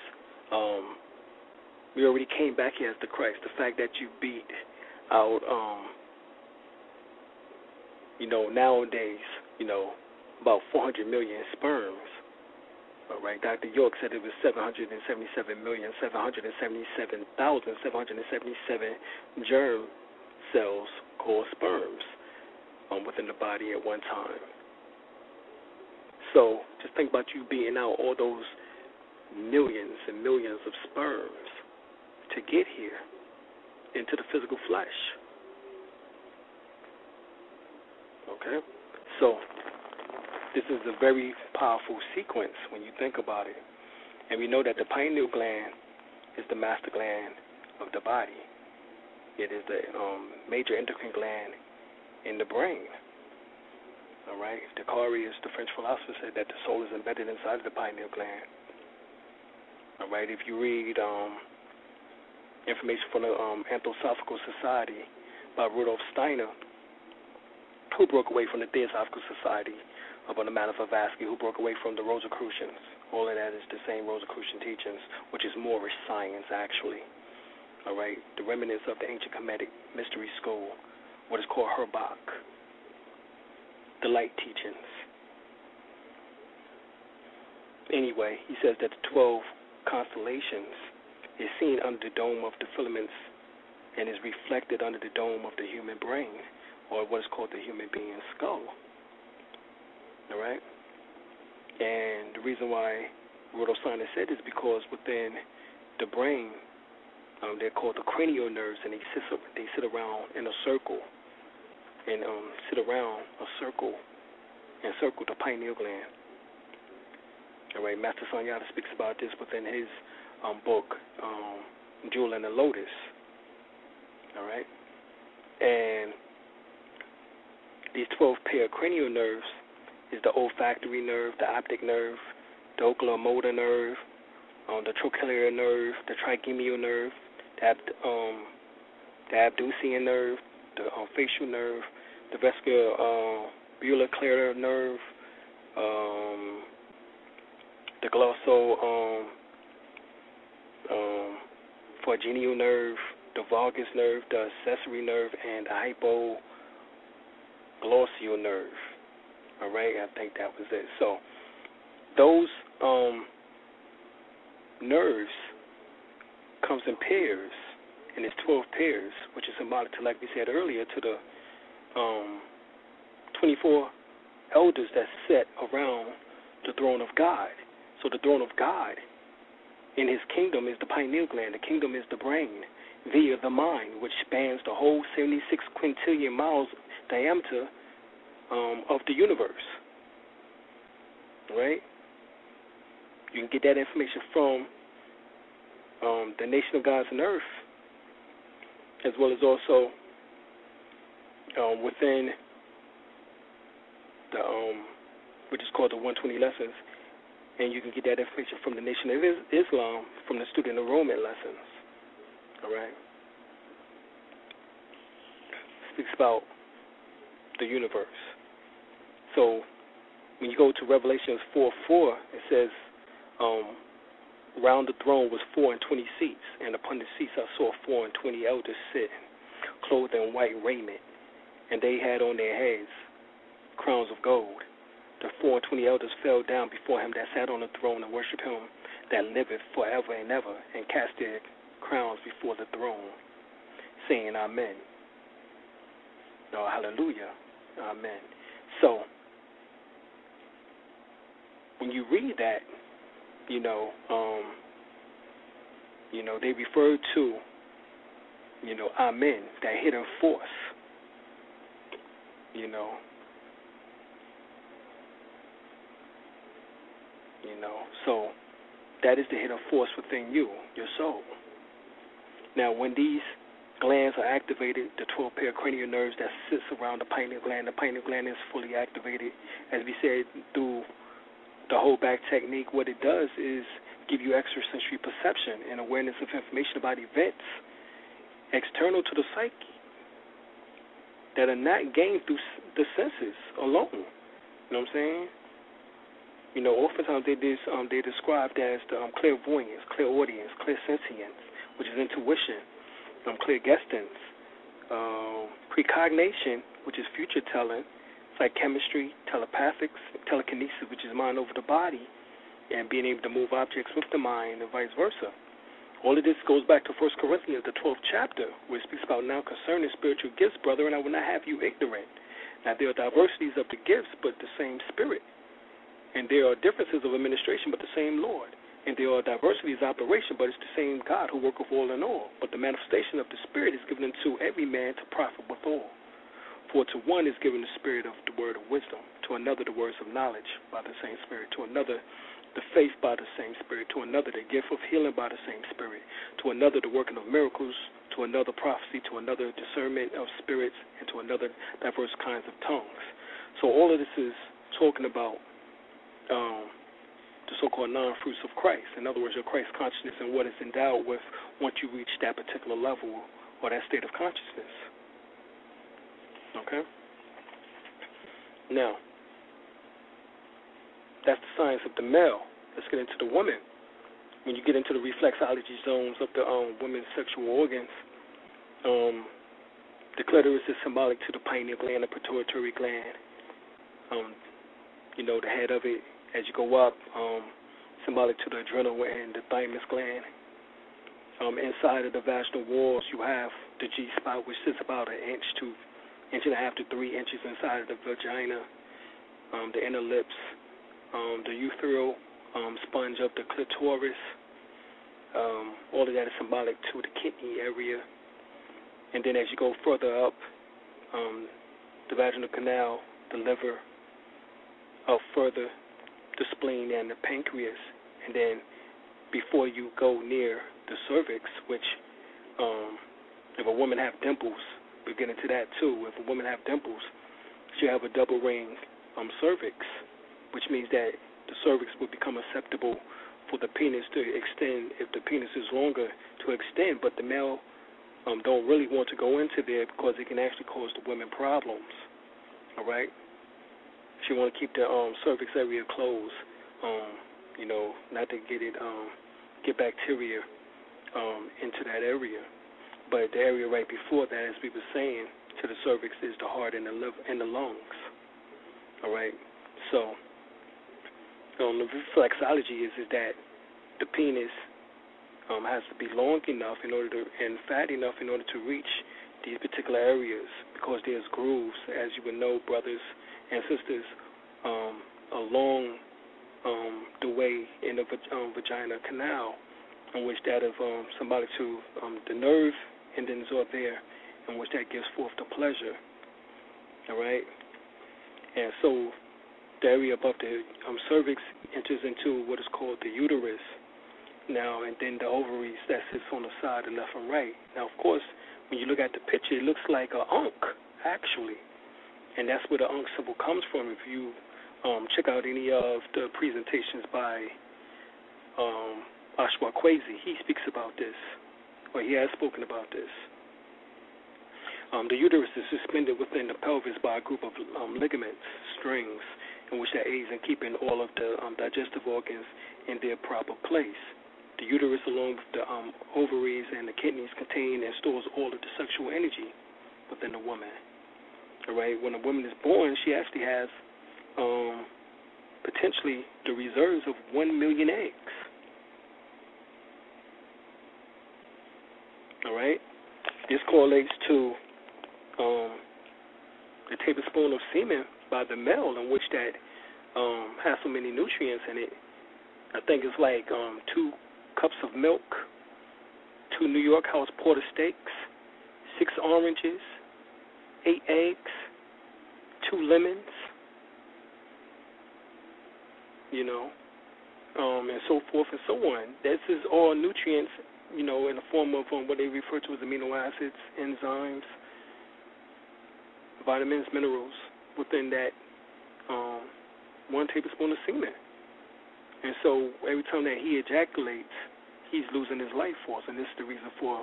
we already came back here as the Christ. The fact that you beat out, you know, nowadays, you know, about 400 million sperms. All right, Dr. York said it was 777,777,777 germ cells called sperms within the body at one time. So just think about you beating out all those millions and millions of sperms to get here into the physical flesh. Okay? So this is a very powerful sequence when you think about it. And we know that the pineal gland is the master gland of the body. It is the major endocrine gland in the brain. All right, Descartes, the French philosopher, said that the soul is embedded inside of the pineal gland. All right, if you read information from the Anthroposophical Society by Rudolf Steiner, who broke away from the Theosophical Society of Madame Blavatsky, who broke away from the Rosicrucians, all of that is the same Rosicrucian teachings, which is Moorish science, actually. All right, the remnants of the ancient Kemetic mystery school, what is called Herbach, the light teachings. Anyway, he says that the 12 constellations is seen under the dome of the filaments and is reflected under the dome of the human brain, or what is called the human being skull. All right? And the reason why Rudolf Steiner said is because within the brain, they're called the cranial nerves, and they sit around in a circle, and circle the pineal gland. All right, Master Sunyata speaks about this within his book, Jewel and the Lotus. All right, and these 12 pair of cranial nerves is the olfactory nerve, the optic nerve, the oculomotor nerve, the trochlear nerve, the trigeminal nerve, the abducens nerve, the facial nerve, the vascular nerve, the glossopharyngeal nerve, the vagus nerve, the accessory nerve, and the hypoglossal nerve. All right, I think that was it. So those nerves comes in pairs, and it's 12 pairs, which is symbolic to, like we said earlier, to the 24 elders that sit around the throne of God. So the throne of God in his kingdom is the pineal gland. The kingdom is the brain via the mind, which spans the whole 76 quintillion miles diameter of the universe. Right? You can get that information from the Nation of Gods and Earth, as well as also within the, which is called the 120 Lessons, and you can get that information from the Nation of Islam, from the Student Enrollment Lessons. All right? Speaks about the universe. So when you go to Revelations 4:4, it says, round the throne was 24 seats, and upon the seats I saw 24 elders sitting, clothed in white raiment, and they had on their heads crowns of gold. The 24 elders fell down before him that sat on the throne and worshipped him that liveth forever and ever, and cast their crowns before the throne, saying, Amen. Oh, hallelujah. Amen. So when you read that, they refer to, Amen, that hidden force, so that is the hidden force within you, your soul. Now, when these glands are activated, the 12 pair of cranial nerves that sits around the pineal gland is fully activated, as we said, through the hold back technique. What it does is give you extrasensory perception and awareness of information about events external to the psyche that are not gained through the senses alone. You know what I'm saying? Oftentimes they're described as the clairvoyance, clairaudience, clairsentience, which is intuition, clairgestance, precognition, which is future telling, psychochemistry, telepathics, telekinesis, which is mind over the body, and being able to move objects with the mind, and vice versa. All of this goes back to 1 Corinthians, the 12th chapter, where it speaks about, now concerning spiritual gifts, brethren, I will not have you ignorant. Now there are diversities of the gifts, but the same Spirit. And there are differences of administration, but the same Lord. And there are diversities of operation, but it's the same God who worketh all in all. But the manifestation of the Spirit is given unto every man to profit with all. For to one is given the spirit of the word of wisdom, to another the words of knowledge by the same Spirit, to another the faith by the same Spirit, to another the gift of healing by the same Spirit, to another the working of miracles, to another prophecy, to another discernment of spirits, and to another diverse kinds of tongues. So all of this is talking about the so-called non-fruits of Christ. In other words, your Christ consciousness and what it's endowed with once you reach that particular level or that state of consciousness. Okay? Now, that's the science of the male. Let's get into the woman. When you get into the reflexology zones of the women's sexual organs, the clitoris is symbolic to the pineal gland, the pituitary gland. The head of it, as you go up, symbolic to the adrenal and the thymus gland. Inside of the vaginal walls, you have the G-spot, which sits about an inch to inch and a half to 3 inches inside of the vagina, the inner lips, the uterine sponge up the clitoris. All of that is symbolic to the kidney area. And then as you go further up, the vaginal canal, the liver, up further, the spleen and the pancreas. And then before you go near the cervix, which if a woman have dimples, we'll get into that too. If a woman have dimples, she'll have a double ring cervix, which means that the cervix will become acceptable for the penis to extend, if the penis is longer, to extend. But the male don't really want to go into there because it can actually cause the women problems, all right? She want to keep the cervix area closed, you know, not to get it, get bacteria into that area. But the area right before that, as we were saying, to the cervix is the heart and the liver and the lungs, all right? So the reflexology is that the penis has to be long enough in order to, and fat enough in order to reach these particular areas, because there's grooves, as you would know, brothers and sisters, along the way in the vagina canal, in which that of symbolic to the nerve endings are there, in which that gives forth the pleasure, all right? And so the area above the cervix enters into what is called the uterus. Now, and then the ovaries that sits on the side, the left and right. Now, of course, when you look at the picture, it looks like an Ankh, actually. And that's where the Ankh symbol comes from. If you check out any of the presentations by Ashwa Kwesi, he speaks about this, or he has spoken about this. The uterus is suspended within the pelvis by a group of ligaments, strings, in which that aids in keeping all of the digestive organs in their proper place. The uterus, along with the ovaries and the kidneys, contain and stores all of the sexual energy within the woman. All right, when a woman is born, she actually has potentially the reserves of 1 million eggs. All right, this correlates to the tablespoon of semen by the male, in which that has so many nutrients in it. I think it's like 2 cups of milk, 2 New York House Porter steaks, 6 oranges, 8 eggs, 2 lemons, you know, and so forth and so on. This is all nutrients, you know, in the form of what they refer to as amino acids, enzymes, vitamins, minerals, within that 1 tablespoon of semen. And so every time that he ejaculates, he's losing his life force, and this is the reason for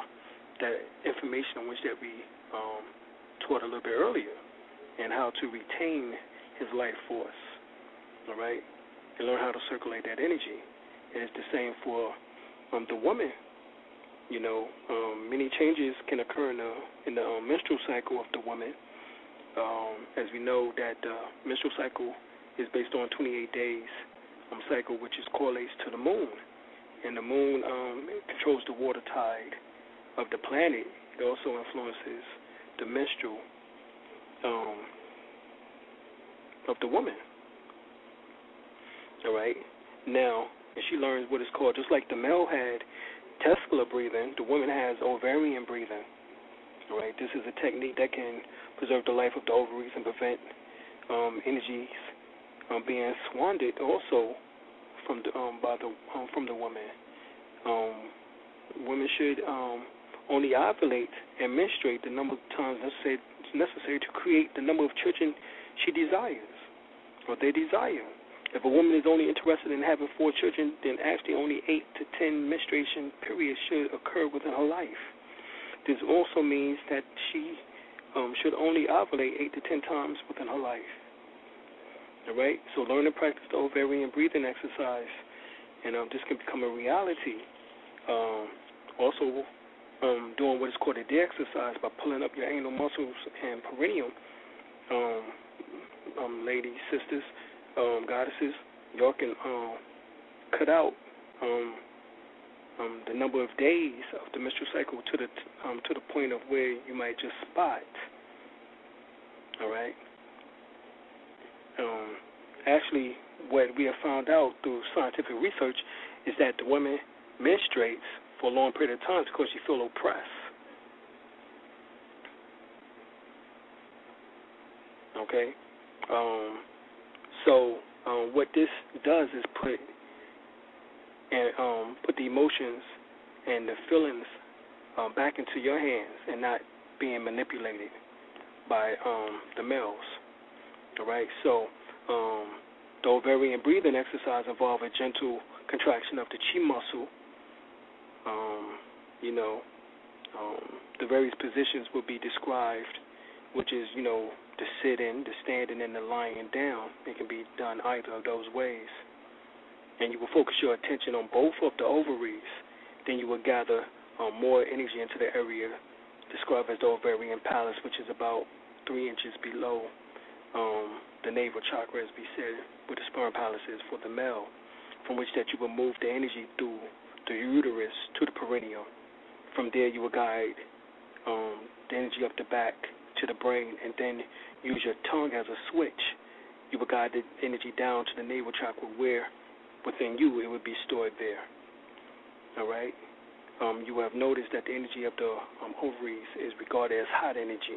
that information on which that we taught a little bit earlier, and how to retain his life force, all right, and learn how to circulate that energy. And it's the same for the woman. You know, many changes can occur in the menstrual cycle of the woman. As we know that the menstrual cycle is based on 28 days cycle, which is correlates to the moon. And the moon controls the water tide of the planet. It also influences the menstrual of the woman. All right? Now, and she learns what is called, just like the male had testicular breathing, the woman has ovarian breathing. All right? This is a technique that can preserve the life of the ovaries and prevent energies being squandered also from the from the woman. Women should only ovulate and menstruate the number of times necessary to create the number of children she desires or they desire. If a woman is only interested in having 4 children, then actually only 8 to 10 menstruation periods should occur within her life. This also means that she should only ovulate 8 to 10 times within her life. All right? So learn and practice the ovarian breathing exercise, and this can become a reality. Also, doing what is called a de-exercise by pulling up your anal muscles and perineum, ladies, sisters, goddesses, y'all can cut out the number of days of the menstrual cycle to the point of where you might just spot. All right. Actually, what we have found out through scientific research is that the woman menstruates for a long period of time because she feels oppressed. Okay? What this does is put the emotions and the feelings back into your hands and not being manipulated by the males. All right? So the ovarian breathing exercise involves a gentle contraction of the chi muscle. The various positions will be described, which is, the sitting, the standing, and the lying down. It can be done either of those ways. And you will focus your attention on both of the ovaries. Then you will gather more energy into the area described as the ovarian palace, which is about 3 inches below the navel chakra, as we said, where the sperm palace is for the male, from which that you will move the energy through the uterus to the perineum. From there, you will guide the energy up the back to the brain, and then use your tongue as a switch. You will guide the energy down to the navel chakra, where within you it would be stored there. All right? You have noticed that the energy of the ovaries is regarded as hot energy.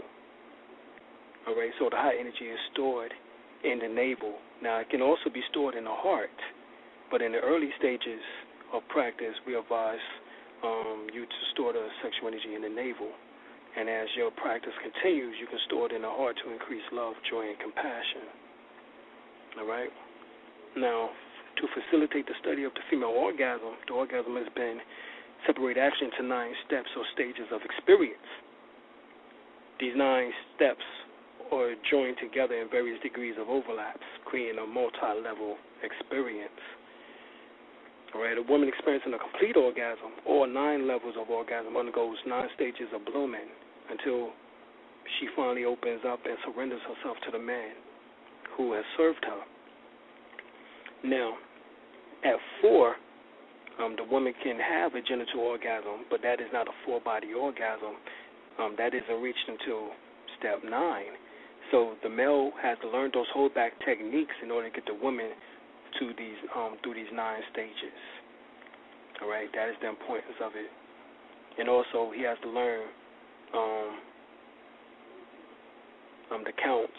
All right? So the hot energy is stored in the navel. Now, it can also be stored in the heart, but in the early stages of practice, we advise you to store the sexual energy in the navel. And as your practice continues, you can store it in the heart to increase love, joy, and compassion. All right? Now, to facilitate the study of the orgasm has been separated action to 9 steps or stages of experience. These 9 steps are joined together in various degrees of overlaps, creating a multi-level experience. All right? A woman experiencing a complete orgasm or 9 levels of orgasm undergoes 9 stages of blooming until she finally opens up and surrenders herself to the man who has served her. Now, at 4, the woman can have a genital orgasm, but that is not a full-body orgasm. That isn't reached until step 9. So the male has to learn those holdback techniques in order to get the woman to these through these 9 stages. All right, that is the importance of it. And also, he has to learn the counts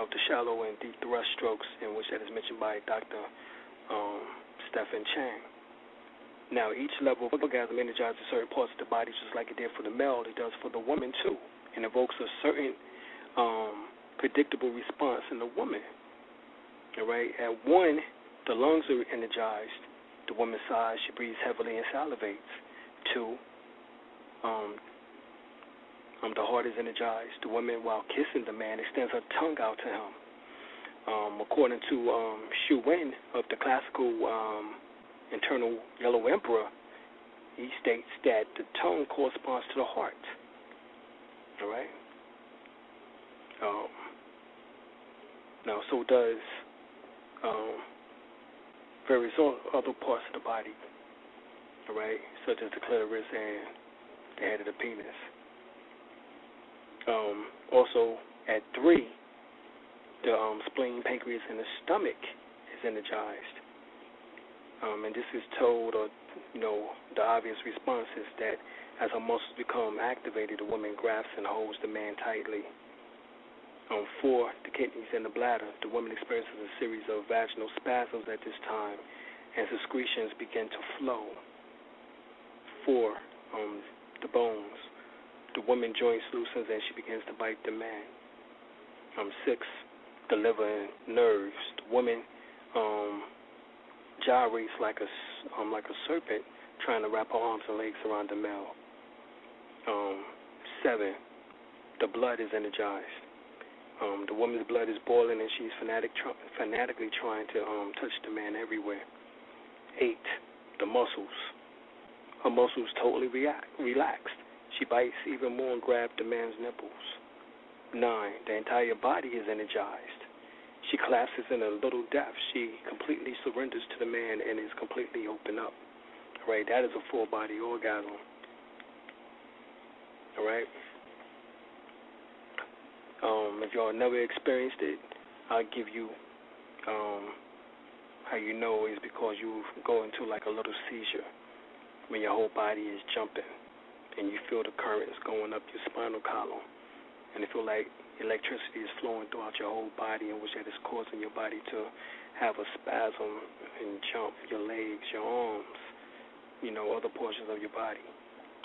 of the shallow and deep thrust strokes, in which that is mentioned by Dr. Stephen Chang. Now, each level of orgasm energizes certain parts of the body, just like it did for the male, it does for the woman too, and evokes a certain predictable response in the woman. All right, at 1, the lungs are energized. The woman sighs, she breathes heavily and salivates. 2, the heart is energized. The woman, while kissing the man, extends her tongue out to him. According to Xu Wen of the classical internal Yellow Emperor, he states that the tongue corresponds to the heart. All right? Now, so does various other parts of the body, all right, such as the clitoris and the head of the penis. Also, at 3, the spleen, pancreas, and the stomach is energized. And this is told, or, the obvious response is that as her muscles become activated, the woman grasps and holds the man tightly. 4, the kidneys and the bladder. The woman experiences a series of vaginal spasms at this time, and secretions begin to flow. 4, the bones. The woman joints loosens and she begins to bite the man. 6, the liver and nerves. The woman gyrates like a serpent, trying to wrap her arms and legs around the male. 7, the blood is energized. The woman's blood is boiling, and she's fanatically trying to touch the man everywhere. 8, the muscles. Her muscles totally relaxed. She bites even more and grabs the man's nipples. 9, the entire body is energized. She collapses in a little depth. She completely surrenders to the man and is completely open up. All right, that is a full-body orgasm. All right? If y'all never experienced it, I'll give you how you know is because you go into like a little seizure when your whole body is jumping and you feel the currents going up your spinal column and it feel like electricity is flowing throughout your whole body, and which that is causing your body to have a spasm and jump, your legs, your arms, you know, other portions of your body.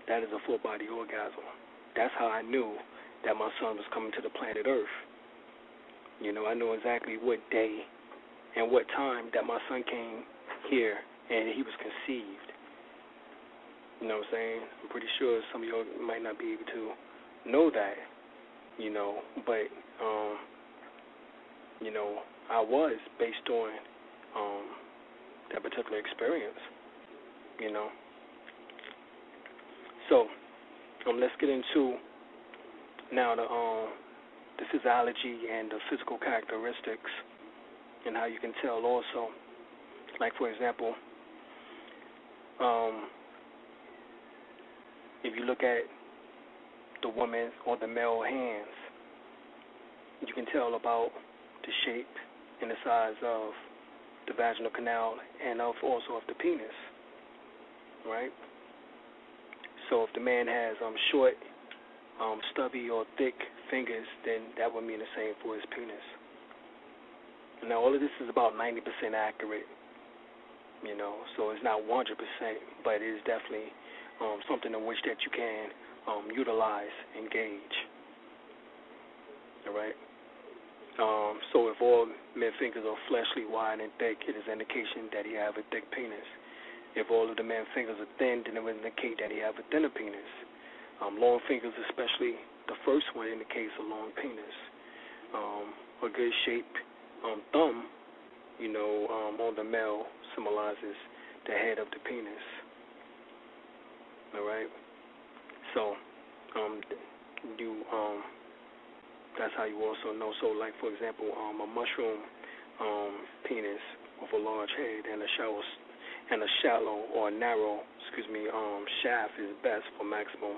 That is a full body orgasm. That's how I knew that my son was coming to the planet Earth. You know, I know exactly what day and what time that my son came here and he was conceived. You know what I'm saying? I'm pretty sure some of y'all might not be able to know that, you know, but, you know, I was based on that particular experience, you know. So, let's get into now the physiology and the physical characteristics and how you can tell also, like, for example, if you look at the woman's or the male hands, you can tell about the shape and the size of the vaginal canal and of also of the penis, right? So if the man has short, stubby or thick fingers, then that would mean the same for his penis. Now, all of this is about 90% accurate, you know, so it's not 100%, but it is definitely something in which that you can utilize, engage, all right? So if all men's fingers are fleshly, wide, and thick, it is an indication that he have a thick penis. If all of the men's fingers are thin, then it would indicate that he have a thinner penis. Long fingers, especially the first one, indicates a long penis. A good shape thumb, you know, on the male symbolizes the head of the penis. All right? So, that's how you also know. So, like, for example, a mushroom penis with a large head and a shallow or narrow, shaft is best for maximum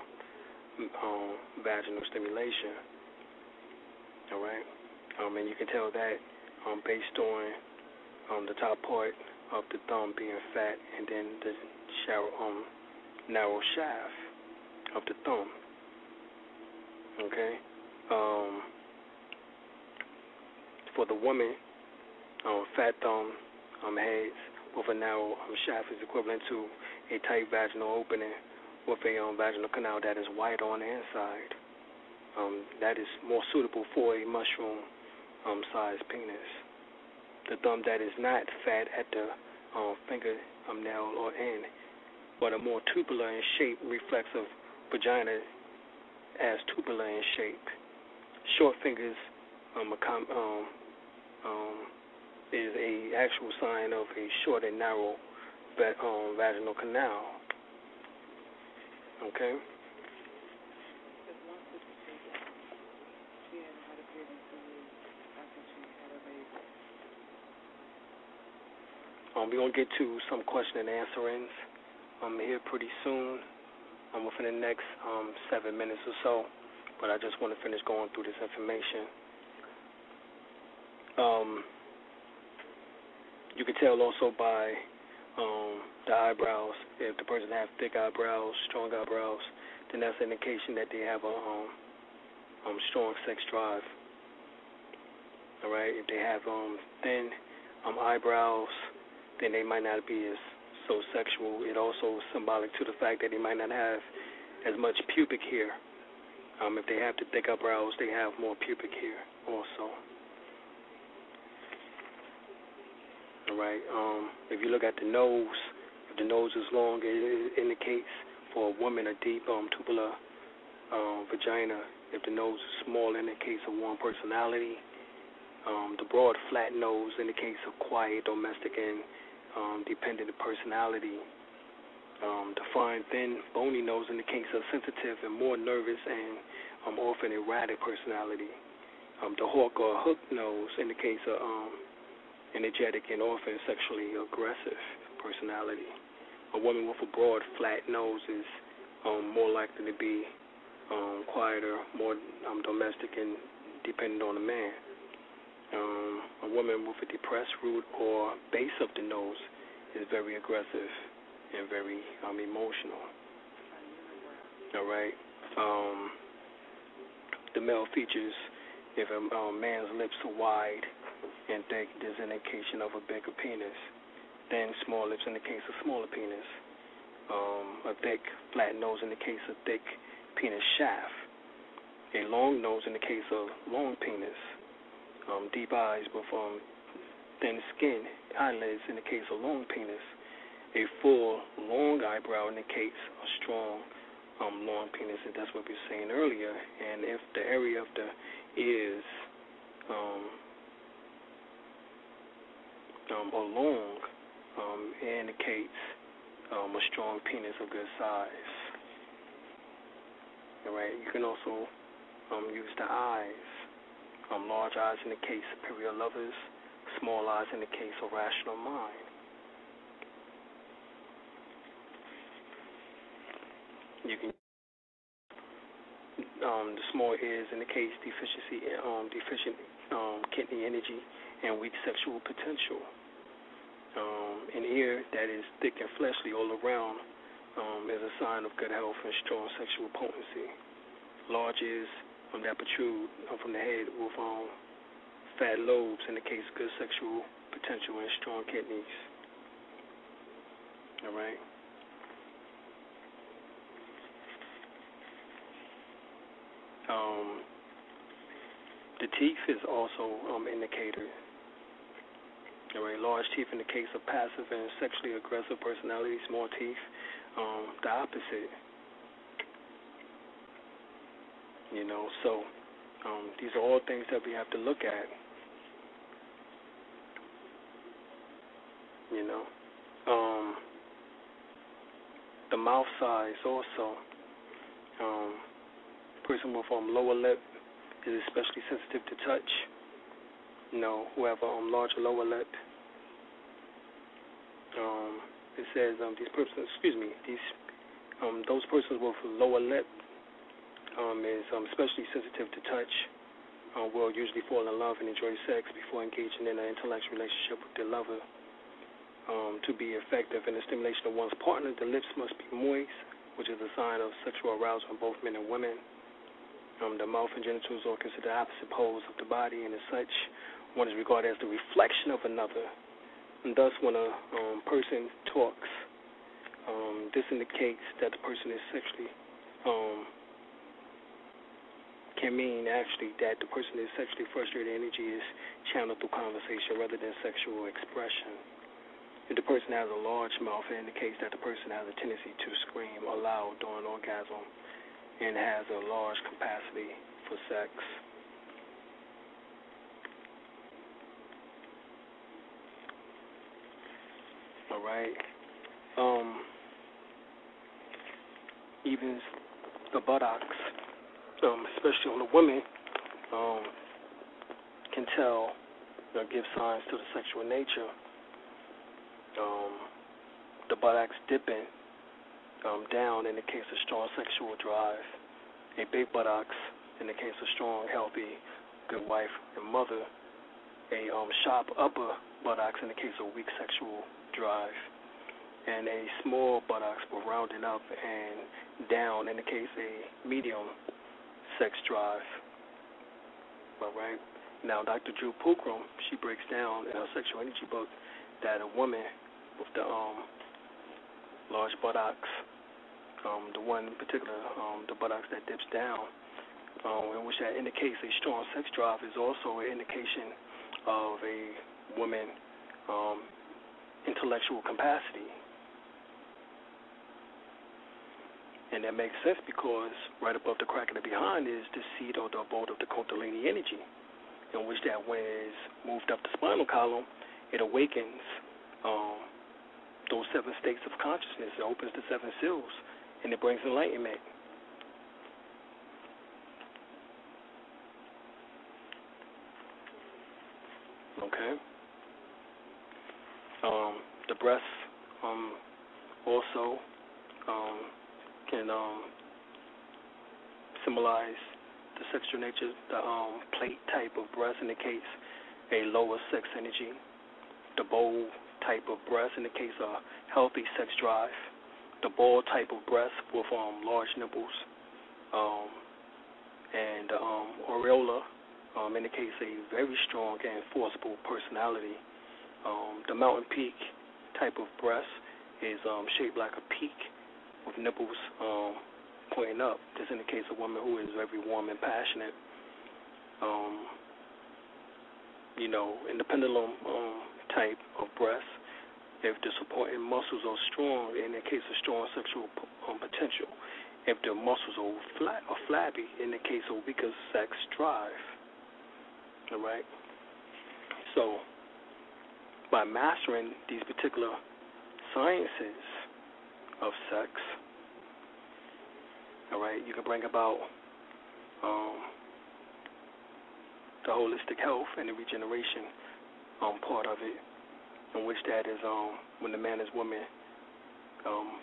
vaginal stimulation. All right? And you can tell that based on the top part of the thumb being fat and then the narrow shaft of the thumb. Okay? For the woman, fat thumb heads with a narrow shaft is equivalent to a tight vaginal opening with a vaginal canal that is wide on the inside. That is more suitable for a mushroom-sized penis. The thumb that is not fat at the finger nail or end, but a more tubular in shape reflects a vagina as tubular in shape. Short fingers is a actual sign of a short and narrow vaginal canal. Okay? We're going to get to some question and answerings here pretty soon. I'm within the next 7 minutes or so, but I just want to finish going through this information. You can tell also by the eyebrows. If the person has thick eyebrows, strong eyebrows, then that's an indication that they have a strong sex drive. All right. If they have thin eyebrows, then they might not be as so sexual. It also is symbolic to the fact that they might not have as much pubic hair. If they have the thick eyebrows, they have more pubic hair also. All right. If you look at the nose, if the nose is long, it indicates for a woman a deep tubular vagina. If the nose is small, it indicates a warm personality. The broad, flat nose indicates a quiet, domestic, and dependent personality. The fine, thin, bony nose indicates a sensitive and more nervous and often erratic personality. The hawk or hook nose indicates a energetic and often sexually aggressive personality. A woman with a broad, flat nose is more likely to be quieter, more domestic, and dependent on a man. A woman with a depressed root or base of the nose is very aggressive and very emotional. All right. The male features, if a man's lips are wide and thick, there's an indication of a bigger penis. Thin, small lips in the case of smaller penis. A thick, flat nose in the case of thick penis shaft. A long nose in the case of long penis. Deep eyes with thin skin, eyelids in the case of long penis. A full, long eyebrow indicates a strong long penis, and that's what we were saying earlier. And if the area of the ears or long, it indicates a strong penis of good size. All right. You can also use the eyes. Large eyes indicate superior lovers. Small eyes indicate a rational mind. You can the small ears indicates deficient kidney energy and weak sexual potential. An ear that is thick and fleshly all around is a sign of good health and strong sexual potency. Large ears that protrude from the head with fat lobes indicates good sexual potential and strong kidneys. All right. The teeth is also indicator. All right. Large teeth in the case of passive and sexually aggressive personality. Small teeth, the opposite. You know, so these are all things that we have to look at. You know, the mouth size also. Person with lower lip is especially sensitive to touch. You know, whoever larger lower lip. It says these persons. Excuse me. These those persons with lower lip. Is especially sensitive to touch, will usually fall in love and enjoy sex before engaging in an intellectual relationship with their lover. To be effective in the stimulation of one's partner, the lips must be moist, which is a sign of sexual arousal in both men and women. The mouth and genitals are considered opposite poles of the body, and as such, one is regarded as the reflection of another. And thus, when a person talks, this indicates that the person is sexually... can mean actually that the person is sexually frustrated energy is channeled through conversation rather than sexual expression. If the person has a large mouth, it indicates that the person has a tendency to scream aloud during orgasm and has a large capacity for sex. All right. Even the buttocks, especially on the women, can tell or give signs to the sexual nature. The buttocks dipping down in the case of strong sexual drive. A big buttocks in the case of strong, healthy, good wife and mother. A sharp upper buttocks in the case of weak sexual drive. And a small buttocks were rounded up and down in the case of medium sex drive. All right. Now, Dr. Drew Pukram, she breaks down in her sexual energy book that a woman with the large buttocks, the one in particular, the buttocks that dips down, in which that indicates a strong sex drive, is also an indication of a woman's intellectual capacity. And that makes sense because right above the crack of the behind is the seat or the abode of the Kundalini energy, in which that when it is moved up the spinal column, it awakens those seven states of consciousness. It opens the seven seals, and it brings enlightenment. Okay. The breasts also... can symbolize the sexual nature. The plate type of breast indicates a lower sex energy, the bold type of breast in the case of healthy sex drive, the bold type of breast with large nipples, and aureola indicates a very strong and forceful personality. The mountain peak type of breast is shaped like a peak with nipples pointing up. This indicates a woman who is very warm and passionate. You know, in the pendulum type of breast, if the supporting muscles are strong, it indicates a strong sexual potential. If the muscles are flabby, it indicates a weaker sex drive. All right? So, by mastering these particular sciences of sex, all right, you can bring about the holistic health and the regeneration part of it, in which that is when the man and woman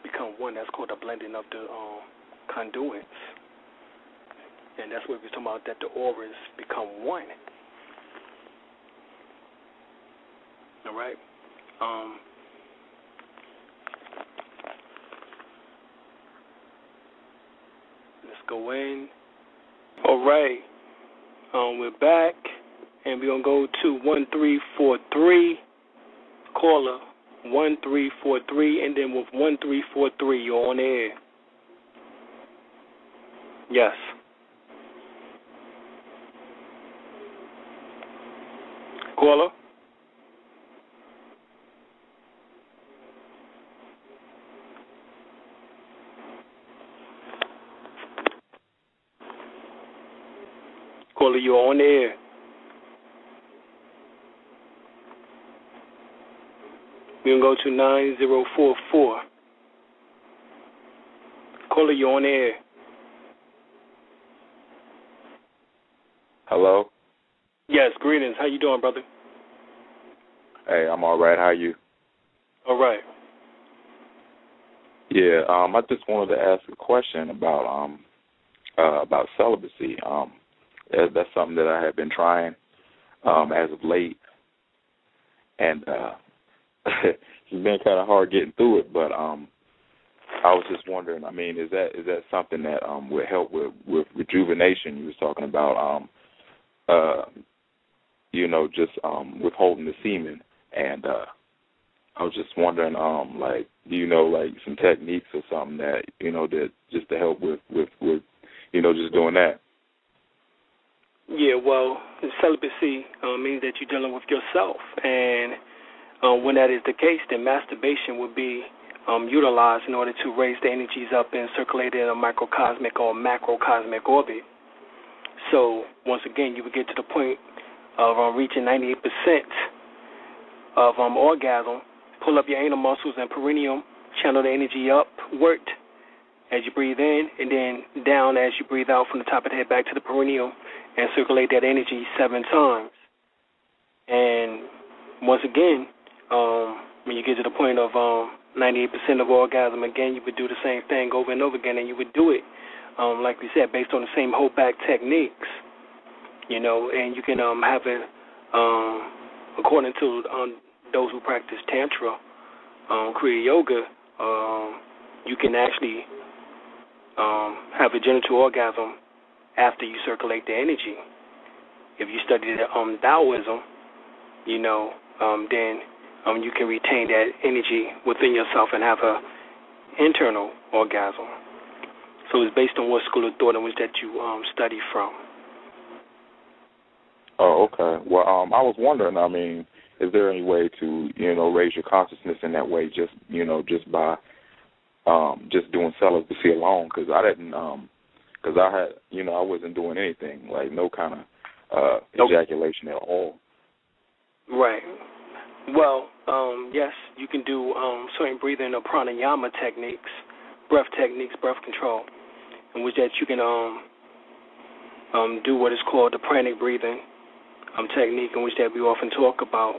become one. That's called a blending of the conduits, and that's what we're talking about, that the auras become one. All right. Let's go in. All right. We're back, and we're going to go to 1343, caller 1343, and then with 1343, you're on air. Yes. Caller? Caller, you're on the air. We're going to go to 9044. Caller, you're on the air. Hello? Yes, greetings. How you doing, brother? Hey, I'm all right. How are you? All right. Yeah, I just wanted to ask a question about celibacy. That's something that I have been trying as of late, and it's been kind of hard getting through it. But I was just wondering. I mean, is that something that would help with rejuvenation? You was talking about, just withholding the semen, and I was just wondering, some techniques or something that that just to help with just doing that. Yeah, well, celibacy means that you're dealing with yourself, and when that is the case, then masturbation would be utilized in order to raise the energies up and circulate in a microcosmic or macrocosmic orbit. So, once again, you would get to the point of reaching 98% of orgasm, pull up your anal muscles and perineum, channel the energy upward as you breathe in, and then down as you breathe out from the top of the head back to the perineum, and circulate that energy 7 times. And once again, when you get to the point of 98% of orgasm, again, you would do the same thing over and over again, and you would do it, like we said, based on the same hold back techniques, and you can have it, according to those who practice Tantra, Kriya Yoga, you can actually have a genital orgasm after you circulate the energy. If you study the Taoism, then you can retain that energy within yourself and have an internal orgasm. So it's based on what school of thought in which that you study from. Oh, okay. Well, I was wondering, I mean, is there any way to, raise your consciousness in that way, just, just by just doing celibacy alone? Because I didn't... Because I had, I wasn't doing anything, like no kind of ejaculation at all. Right. Well, yes, you can do certain breathing or pranayama techniques, breath control, in which that you can do what is called the pranic breathing technique, in which that we often talk about,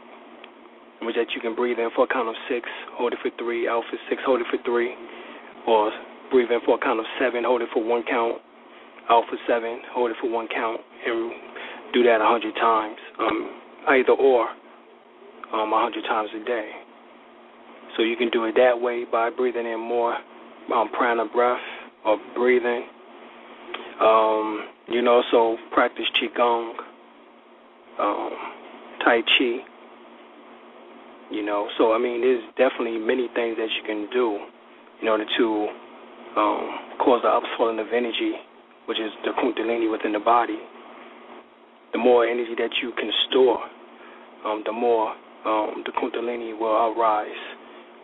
in which that you can breathe in for a count of 6, hold it for 3, out for 6, hold it for 3, or breathe in for a count of 7, hold it for 1 count, out for 7, hold it for 1 count, and do that 100 times. either or 100 times a day. So you can do it that way by breathing in more prana breath or breathing. You can also practice Qigong, Tai Chi. So I mean, there's definitely many things that you can do in order to cause the upswelling of energy, which is the Kundalini within the body. The more energy that you can store, the more the Kundalini will arise,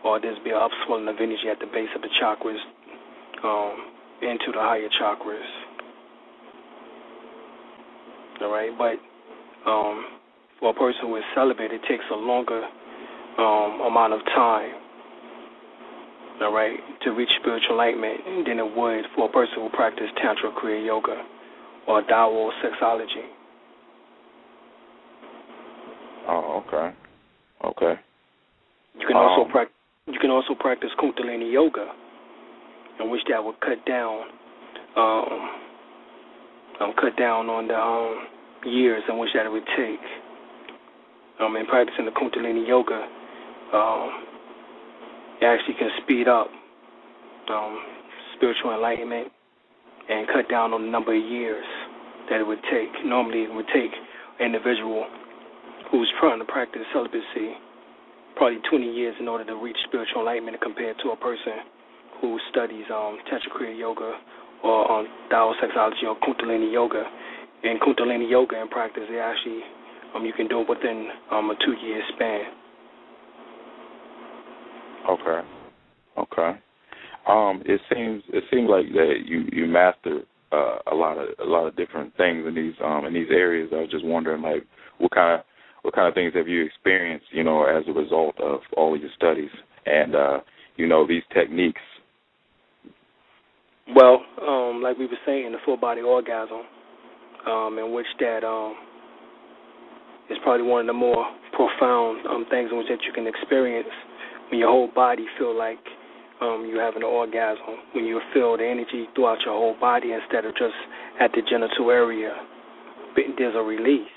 or there's be an upswelling of energy at the base of the chakras into the higher chakras. All right, but for a person who is celibate, it takes a longer amount of time, all right, to reach spiritual enlightenment than it would for a person who practices Tantra, Kriya Yoga, or Dawo sexology. Oh, okay. Okay. You can also practice. You can also practice Kundalini Yoga, in which that would cut down on the years in which that it would take. In practicing the Kundalini Yoga, it actually can speed up spiritual enlightenment and cut down on the number of years that it would take. Normally, it would take an individual who's trying to practice celibacy probably 20 years in order to reach spiritual enlightenment, compared to a person who studies Tantra Kriya Yoga or Tao sexology or Kundalini Yoga. In Kundalini Yoga, in practice, they actually you can do it within a 2-year span. Okay, okay. It seems like that you mastered a lot of different things in these areas. I was just wondering, like, what kind of things have you experienced, as a result of all of your studies and these techniques? Well, like we were saying, the full body orgasm, in which that is probably one of the more profound things in which that you can experience, when your whole body feel like you're having an orgasm, when you feel the energy throughout your whole body instead of just at the genital area. There's a release.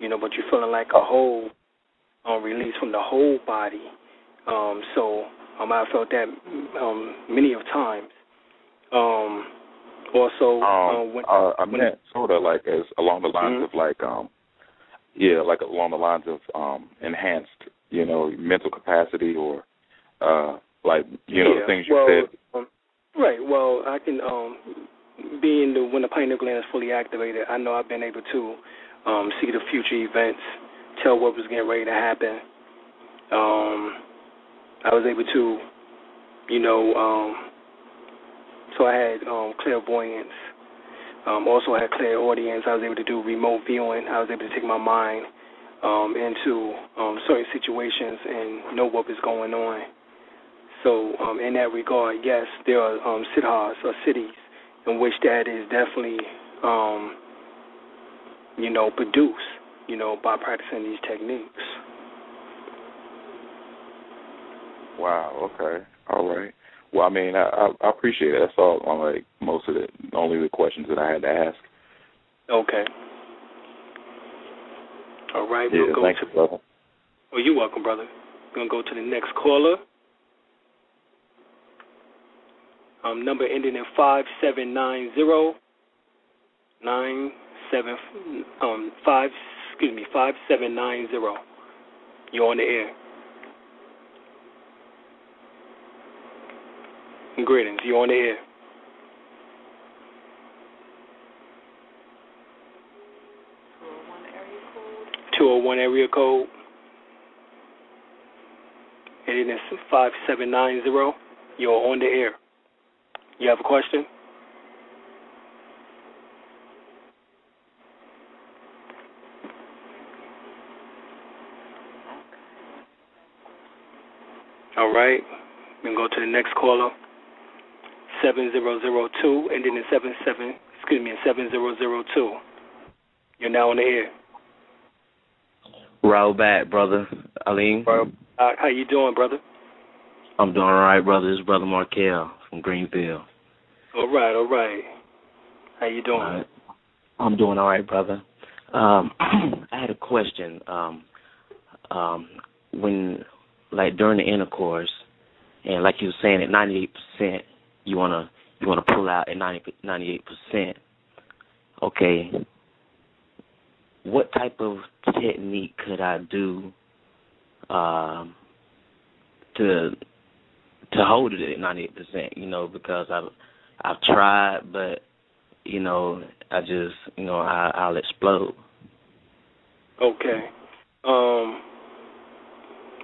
But you're feeling like a whole release from the whole body. So I felt that many of times. Along the lines of enhanced, mental capacity or things you said. Right. Well, I can when the pineal gland is fully activated, I know I've been able to see the future events, tell what was getting ready to happen. I was able to, so I had clairvoyance. Also I had clairaudience. I was able to do remote viewing. I was able to take my mind into certain situations and know what was going on. So in that regard, yes, there are siddhas or cities in which that is definitely produced, by practicing these techniques. Wow, okay. All right. Well, I mean, I appreciate it. That's all, most of the questions that I had to ask. Okay. All right. Yeah, thank you, brother. Well, you're welcome, brother. We're going to go to the next caller. Number ending in 5790. 5790. You're on the air. Greetings, you're on the air. Two oh one area code. And it is 5790. You're on the air. You have a question? All right, we can go to the next caller, 7002, and then 7002. You're now on the air. Roll back, brother Alim. How you doing, brother? I'm doing all right, brother. This is Brother Markel from Greenville. All right. How you doing? I'm doing all right, brother. I had a question. When, like, during the intercourse, and like you were saying, at 98%, you wanna pull out at 98%. Okay, what type of technique could I do to hold it at 98%? You know, because I've tried, but you know, I just, you know, I'll explode. Okay.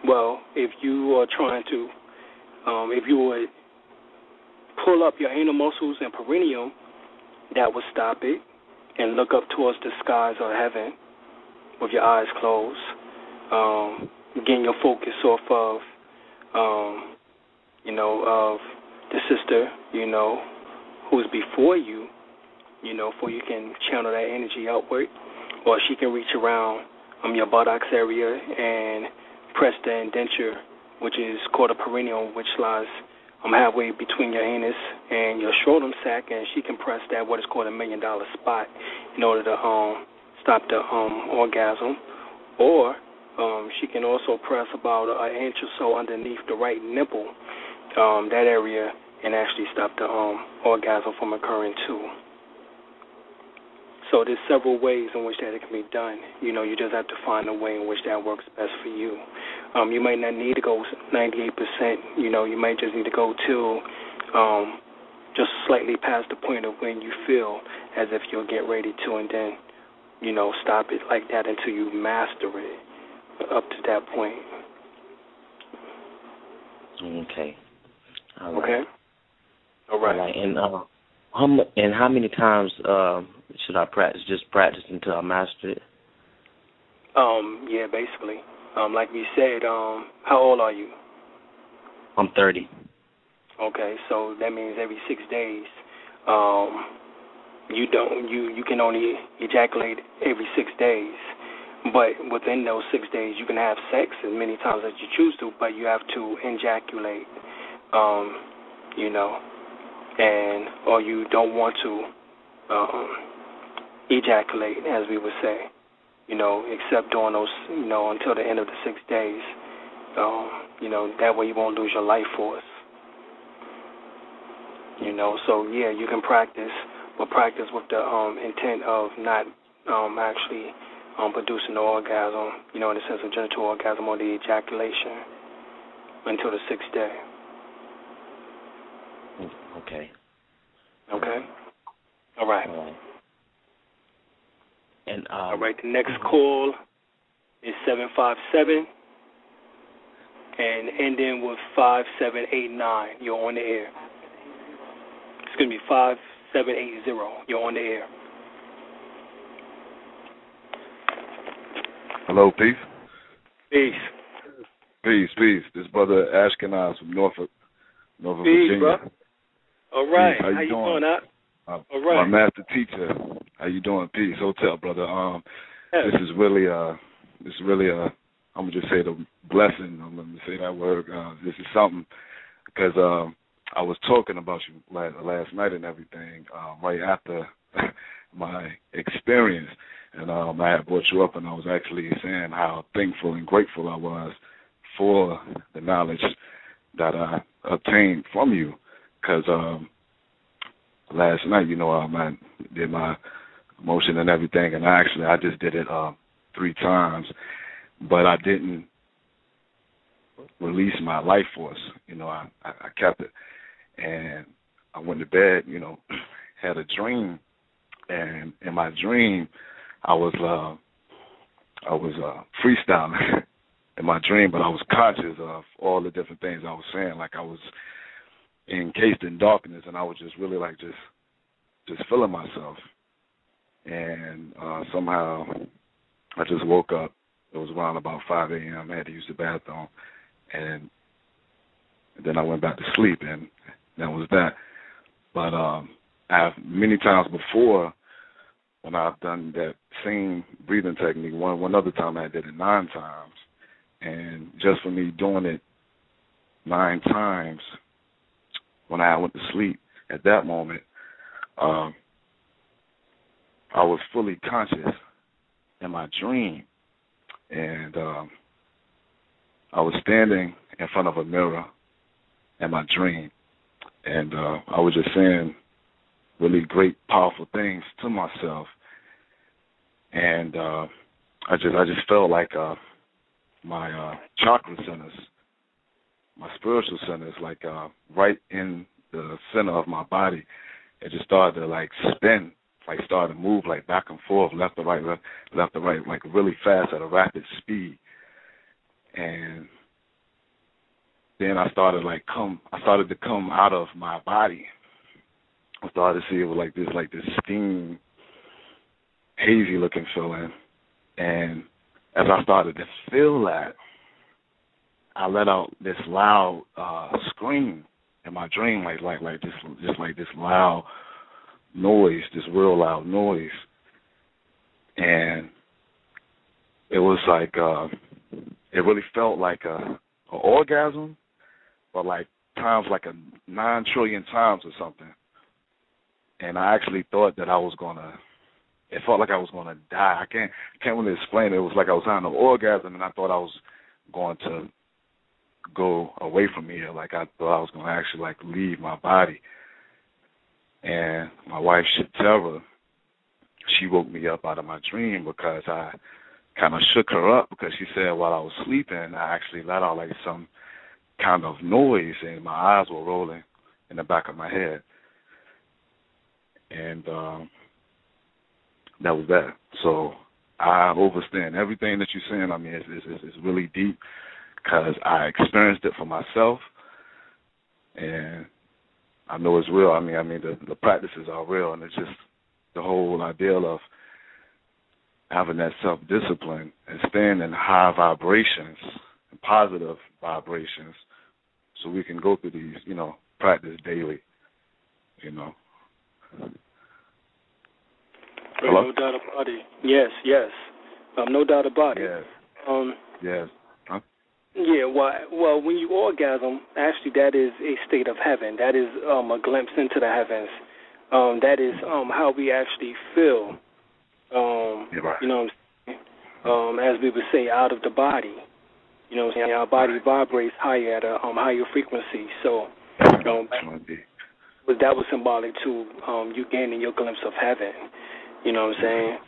Well, if you are trying to, if you would pull up your anal muscles and perineum, that would stop it, and look up towards the skies or heaven with your eyes closed, getting your focus off of, you know, of the sister, you know, who's before you, you know, for you can channel that energy outward, or she can reach around your buttocks area and press the indenture, which is called a perineum, which lies halfway between your anus and your scrotum sac, and she can press that, what is called a $1 million spot, in order to stop the orgasm. Or she can also press about an inch or so underneath the right nipple, that area, and actually stop the orgasm from occurring too. So there's several ways in which that it can be done. You know, you just have to find a way in which that works best for you. You might not need to go 98%. You know, you might just need to go till just slightly past the point of when you feel as if you'll get ready to, and then, you know, stop it like that until you master it up to that point. Okay. All right. Okay. All right. All right. And how many times should I practice? Just practice until I master it? Yeah, basically. Like we said, how old are you? I'm 30. Okay, so that means every 6 days, you can only ejaculate every 6 days. But within those 6 days, you can have sex as many times as you choose to, but you have to ejaculate, you know, and or you don't want to ejaculate, as we would say, you know, except during those, you know, until the end of the 6 days. You know, that way you won't lose your life force. You know, so, yeah, you can practice, but practice with the intent of not actually producing the orgasm, you know, in the sense of genital orgasm or the ejaculation until the 6th day. Okay. Okay. All right. All right. And all right, the next call is 757 and ending with 5789. You're on the air. Excuse me, 5780. You're on the air. Hello, peace. Peace. Peace, peace. This brother Ashkenaz from Norfolk, peace, Virginia. Bro. All right. Peace. How you doing? All right. My master teacher. How you doing? Peace. Hotel, brother. This is really I'm gonna just say the blessing. I'm gonna say that word. This is something, because I was talking about you last night and everything, right after my experience, and I had brought you up, and I was actually saying how thankful and grateful I was for the knowledge that I obtained from you, because last night, you know, I did my motion and everything, and I just did it 3 times, but I didn't release my life force. You know, I kept it, and I went to bed, you know, had a dream, and in my dream I was freestyling in my dream, but I was conscious of all the different things I was saying, like I was encased in darkness, and I was just really like just feeling myself. And somehow I just woke up. It was around about 5 a.m. I had to use the bathroom, and then I went back to sleep, and that was that. But I've many times before, when I've done that same breathing technique, one other time I did it 9 times, and just for me doing it 9 times, when I went to sleep at that moment, I was fully conscious in my dream, and I was standing in front of a mirror in my dream, and I was just saying really great, powerful things to myself, and I just felt like my chakra centers, my spiritual centers, like right in the center of my body, it just started to like spin, like started to move like back and forth, left to right, left to right, like really fast at a rapid speed. And then I started to come out of my body. I started to see it was like this steam, hazy looking feeling. And as I started to feel that, I let out this loud scream in my dream, like this loud noise, this real loud noise. And it was like it really felt like an orgasm, but like times like a 9 trillion times or something. And I actually thought that it felt like I was gonna die. I can't really explain it. It was like I was having an orgasm, and I thought I was going to go away from here. Like I thought I was gonna actually like leave my body. And my wife, Shatera, she woke me up out of my dream because I kind of shook her up, because she said while I was sleeping, I actually let out like some kind of noise, and my eyes were rolling in the back of my head. And that was that. So I overstand everything that you're saying. I mean, it's really deep, because I experienced it for myself, and I know it's real. I mean, the practices are real, and it's just the whole idea of having that self-discipline and staying in high vibrations, positive vibrations, so we can go through these, you know, practice daily, you know. Hello? No doubt about it. Yes, yes. No doubt about it. Yes. Yes. Huh? Yeah, well, when you orgasm, actually that is a state of heaven. That is a glimpse into the heavens. That is how we actually feel, yeah, right. You know what I'm saying? As we would say, out of the body. You know what I'm saying? Our body vibrates higher at a higher frequency. So, that was symbolic to you gaining your glimpse of heaven. You know what I'm saying?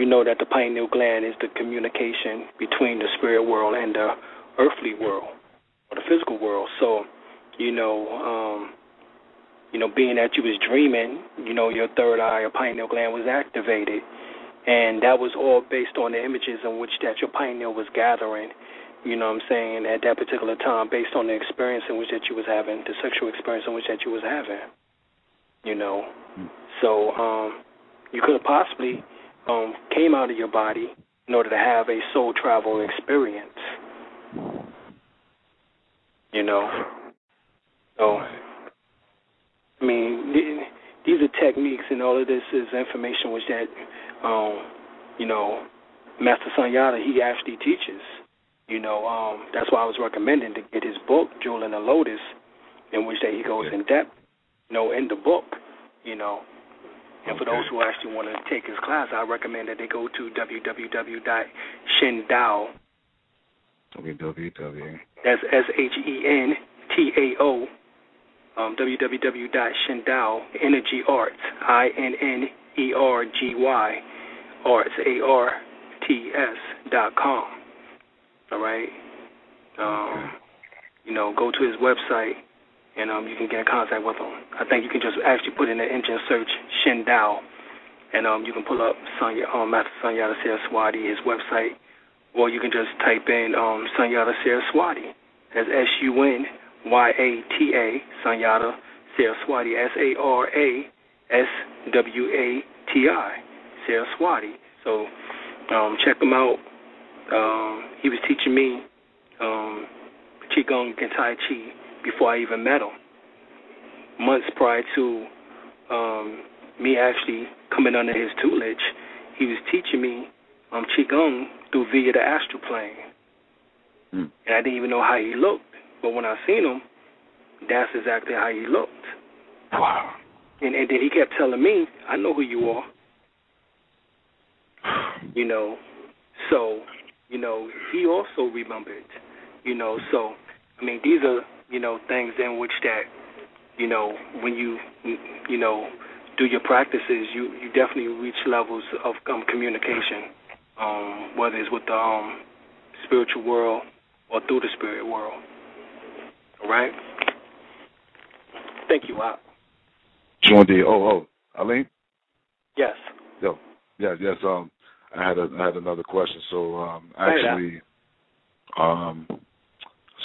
You know that the pineal gland is the communication between the spirit world and the earthly world, or the physical world. So, you know, being that you was dreaming, you know, your third eye or pineal gland was activated, and that was all based on the images in which that your pineal was gathering. You know what I'm saying, at that particular time, based on the experience in which that you was having, the sexual experience in which that you was having, you know. So you could have possibly came out of your body in order to have a soul travel experience, you know. So, I mean, these are techniques, and all of this is information which that, you know, Master Sunyata, he actually teaches. You know, that's why I was recommending to get his book, Jewel and the Lotus, in which that he goes in depth, you know, in the book, you know. And for those who actually want to take his class, I recommend that they go to www.shen.tao. That's SHENTAO. www.shen.tao, Energy Arts, INNERGY, Arts, ARTS.com. All right. You know, go to his website, and you can get in contact with him. I think you can just actually put in the engine search Shen Tao, and you can pull up Master Sunyata Saraswati, his website, or you can just type in Sunyata Saraswati. That's SUNYATA, Sunyata Saraswati, SARASWATI, Saraswati. So check him out. He was teaching me Qigong and Tai Chi before I even met him, months prior to me actually coming under his tutelage. He was teaching me Qigong via the astral plane. And I didn't even know how he looked, but when I seen him, that's exactly how he looked. Wow. And then he kept telling me, I know who you are. you know. So, you know, he also remembered, you know. So, I mean, these are, you know, things in which that, you know, when you, you know, do your practices, you definitely reach levels of communication, whether it's with the spiritual world or through the spirit world. All right? Thank you, Al. Aline? Yes. Yo. Yeah, yes. I had another question. So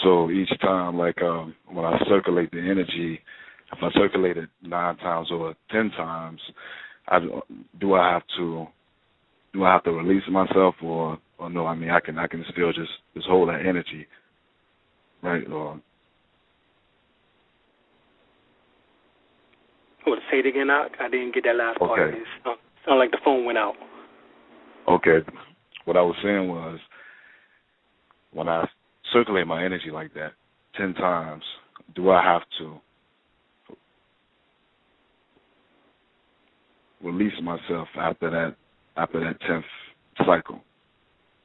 so each time, like when I circulate the energy, if I circulate it 9 times or 10 times, do I have to release myself or no? I mean, I can still just hold that energy, right? Or say it again. I didn't get that last part. It sounded like the phone went out. Okay. What I was saying was, when I circulate my energy like that 10 times, do I have to release myself after that 10th cycle?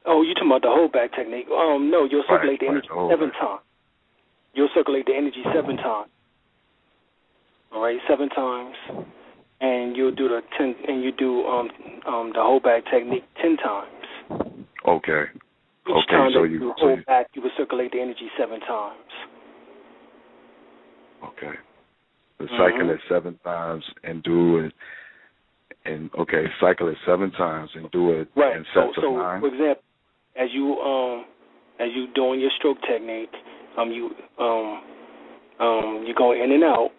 Oh, you're talking about the hold back technique. No, you'll circulate the energy 7 times. You'll circulate the energy 7 times. All right, 7 times, and you'll do the 10, and you do the hold back technique 10 times. Okay. Each time so you hold back, you will circulate the energy 7 times. Okay. So cycle it 7 times and do it. And okay, cycle it 7 times and do it in sets of 9. For example, as you doing your stroke technique, you go in and out.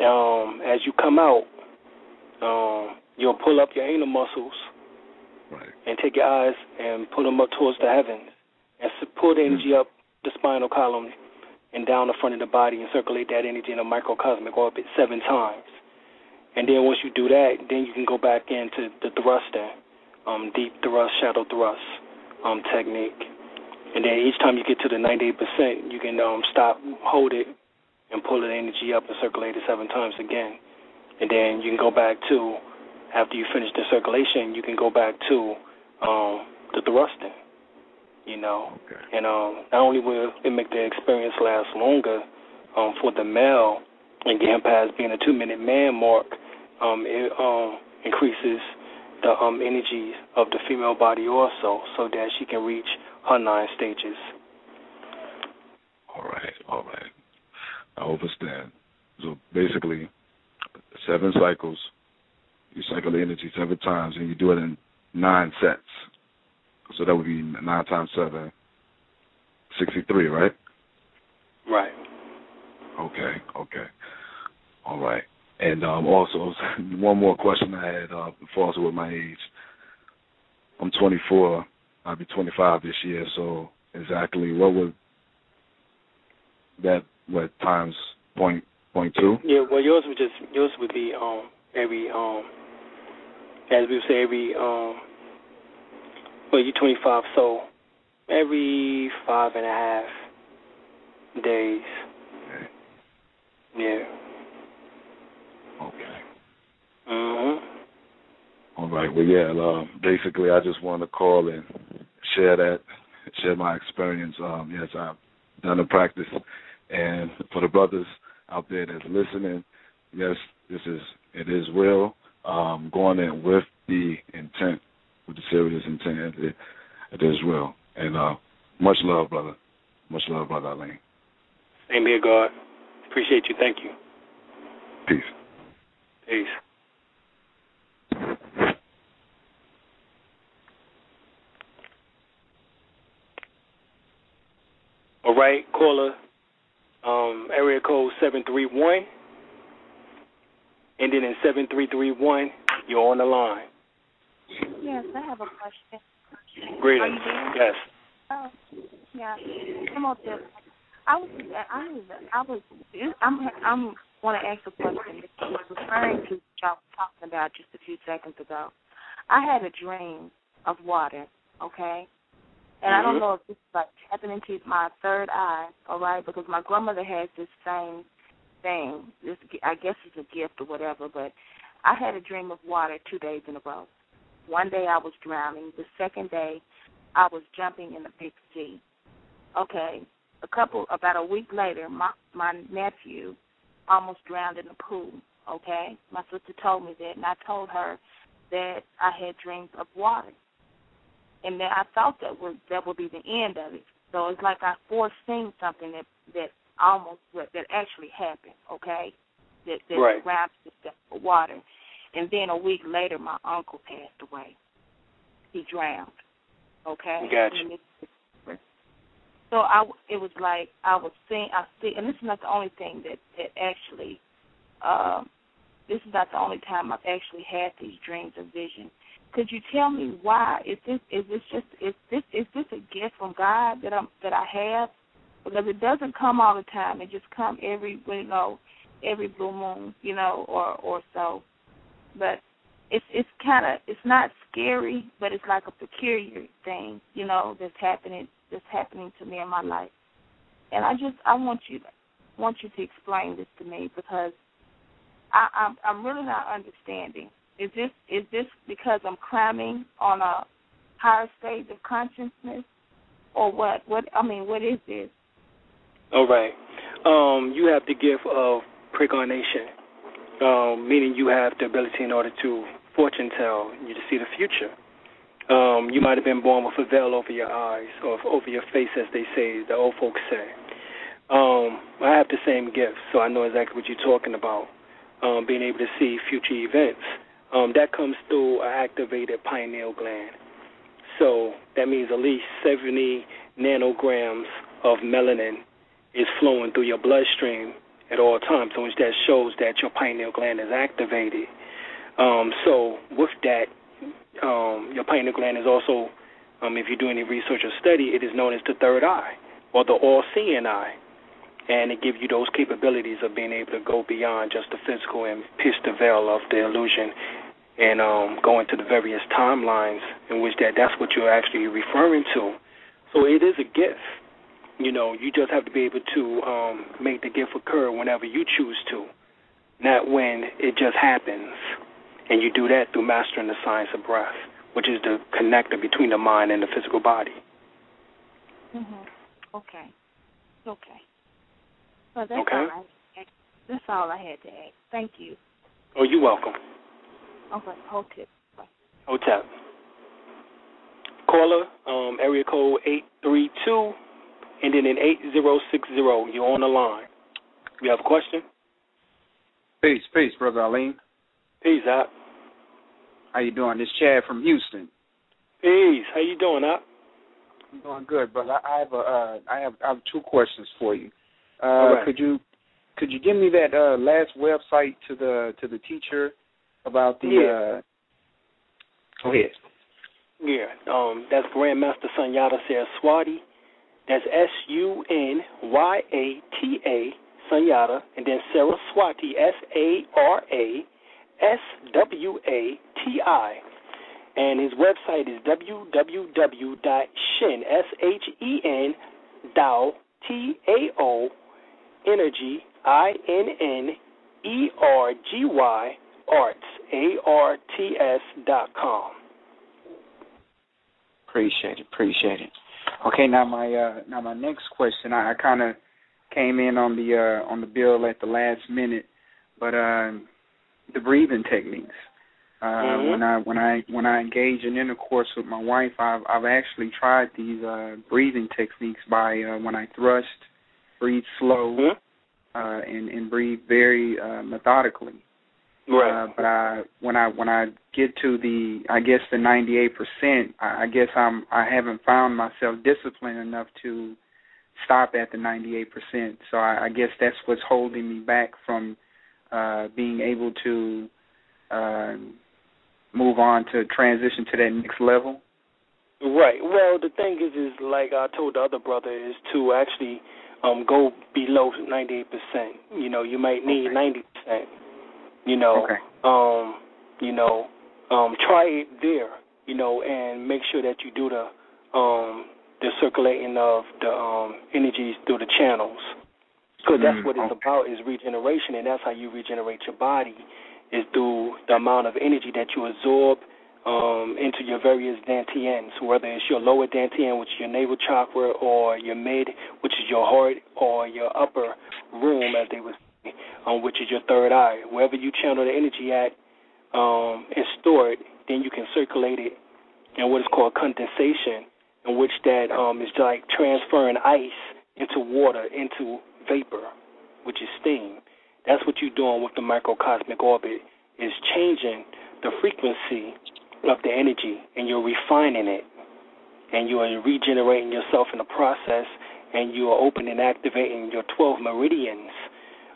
As you come out, you'll pull up your anal muscles, right, and take your eyes and pull them up towards the heavens and pull the energy up the spinal column and down the front of the body and circulate that energy in a microcosmic orbit 7 times. And then once you do that, then you can go back into the thrusting, deep thrust, shadow thrust technique. And then each time you get to the 98%, you can stop, hold it, and pull the energy up and circulate it 7 times again. And then you can go back to, after you finish the circulation, you can go back to the thrusting, you know. Okay. And not only will it make the experience last longer for the male and get him past being a 2-minute man mark, it increases the energy of the female body also, so that she can reach her 9 stages. All right. I understand. So basically, 7 cycles, you cycle the energy 7 times, and you do it in 9 sets. So that would be 9 times 7, 63, right? Right. Okay. All right. And also, one more question I had, also with my age. I'm 24. I'll be 25 this year. So exactly what would that... What times point two? Yeah, well, yours would be every as we would say every well, you're 25, so every 5.5 days. Okay. Yeah. Okay. All right. Well, yeah. Basically, I just want to call and share my experience. Yes, I've done the practice. And for the brothers out there that's listening, yes, it is real. Going in with the intent, with the serious intent, it is real. And much love, brother. Much love, brother Aline. Same here, God. Appreciate you. Thank you. Peace. All right, caller. Area code 731, and then in 733-1, you're on the line. Yes, I have a question. Greetings. Yes. Oh, yeah. Come on, Jeff. I'm want to ask a question that I was referring to what y'all were talking about just a few seconds ago. I had a dream of water. Okay. And I don't know if this is like tapping into my third eye, all right, because my grandmother has this same thing. This, I guess it's a gift or whatever, but I had a dream of water 2 days in a row. One day I was drowning. The second day I was jumping in the big sea. Okay, about a week later, my nephew almost drowned in the pool, okay? My sister told me that, and I told her that I had dreams of water. And then I thought that would be the end of it. So it's like I foreseen something that actually happened, okay? That right. Drowned in the depth of water. And then a week later, my uncle passed away. He drowned, okay? Gotcha. So it was like I was seeing, and this is not the only thing that actually, this is not the only time I've actually had these dreams or vision. Could you tell me why? Is this a gift from God that I have? Because it doesn't come all the time. It just comes every blue moon, or so. But it's not scary, but it's like a peculiar thing, that's happening to me in my life. And I want you to explain this to me, because I'm really not understanding. Is this because I'm climbing on a higher stage of consciousness, or what? What is this? All right. You have the gift of precognition, meaning you have the ability in order to fortune tell, you to see the future. You might have been born with a veil over your eyes or over your face, as they say, the old folks say. I have the same gift, so I know exactly what you're talking about, being able to see future events. That comes through an activated pineal gland. So that means at least 70 nanograms of melanin is flowing through your bloodstream at all times, so that shows that your pineal gland is activated. So with that, your pineal gland is also, if you do any research or study, it is known as the third eye or the all-seeing eye, and it gives you those capabilities of being able to go beyond just the physical and pierce the veil of the illusion and go into the various timelines in which that's what you're actually referring to. So it is a gift. You just have to be able to make the gift occur whenever you choose to, not when it just happens. And you do that through mastering the science of breath, which is the connector between the mind and the physical body. Mhm. Okay. Well, that's okay. That's all I had to ask. Thank you. Oh, you're welcome. Okay. Hotep. Caller, area code 832. And then in 8060, you're on the line. You have a question? Peace, Brother Alim. Peace, Op. How you doing? This is Chad from Houston. Peace. How you doing, Op? I'm doing good, brother. I have 2 questions for you. Right. Could you give me that last website to the teacher about the? Yeah. Go ahead. Yeah. That's Grandmaster Sunyata Saraswati. That's SUNYATA, Sunyata, and then Saraswati, SARASWATI. And his website is www.shen, SHEN, Tao, TAO, energy, INNERGY, arts, ARTS.com. Appreciate it. Okay, now my next question. I kind of came in on the bill at the last minute, but the breathing techniques. Mm-hmm. When I engage in intercourse with my wife, I've actually tried these breathing techniques by when I thrust, breathe slow, mm-hmm. and breathe very methodically. Right. But when I get to the 98%, I haven't found myself disciplined enough to stop at the 98%. So I guess that's what's holding me back from being able to move on to transition to that next level. Right. Well, the thing is like I told the other brother, is to actually go below 98%. You might need 90%. Okay. Try it there, and make sure that you do the circulating of the energies through the channels, because that's what it's about, is regeneration, and that's how you regenerate your body, is through the amount of energy that you absorb into your various dantians, whether it's your lower dantian, which is your navel chakra, or your mid, which is your heart, or your upper room, as they would say, which is your third eye. Wherever you channel the energy at and store it, then you can circulate it in what is called condensation, in which that is like transferring ice into water, into vapor, which is steam. That's what you're doing with the microcosmic orbit, is changing the frequency of the energy, and you're refining it, and you are regenerating yourself in the process, and you are opening and activating your 12 meridians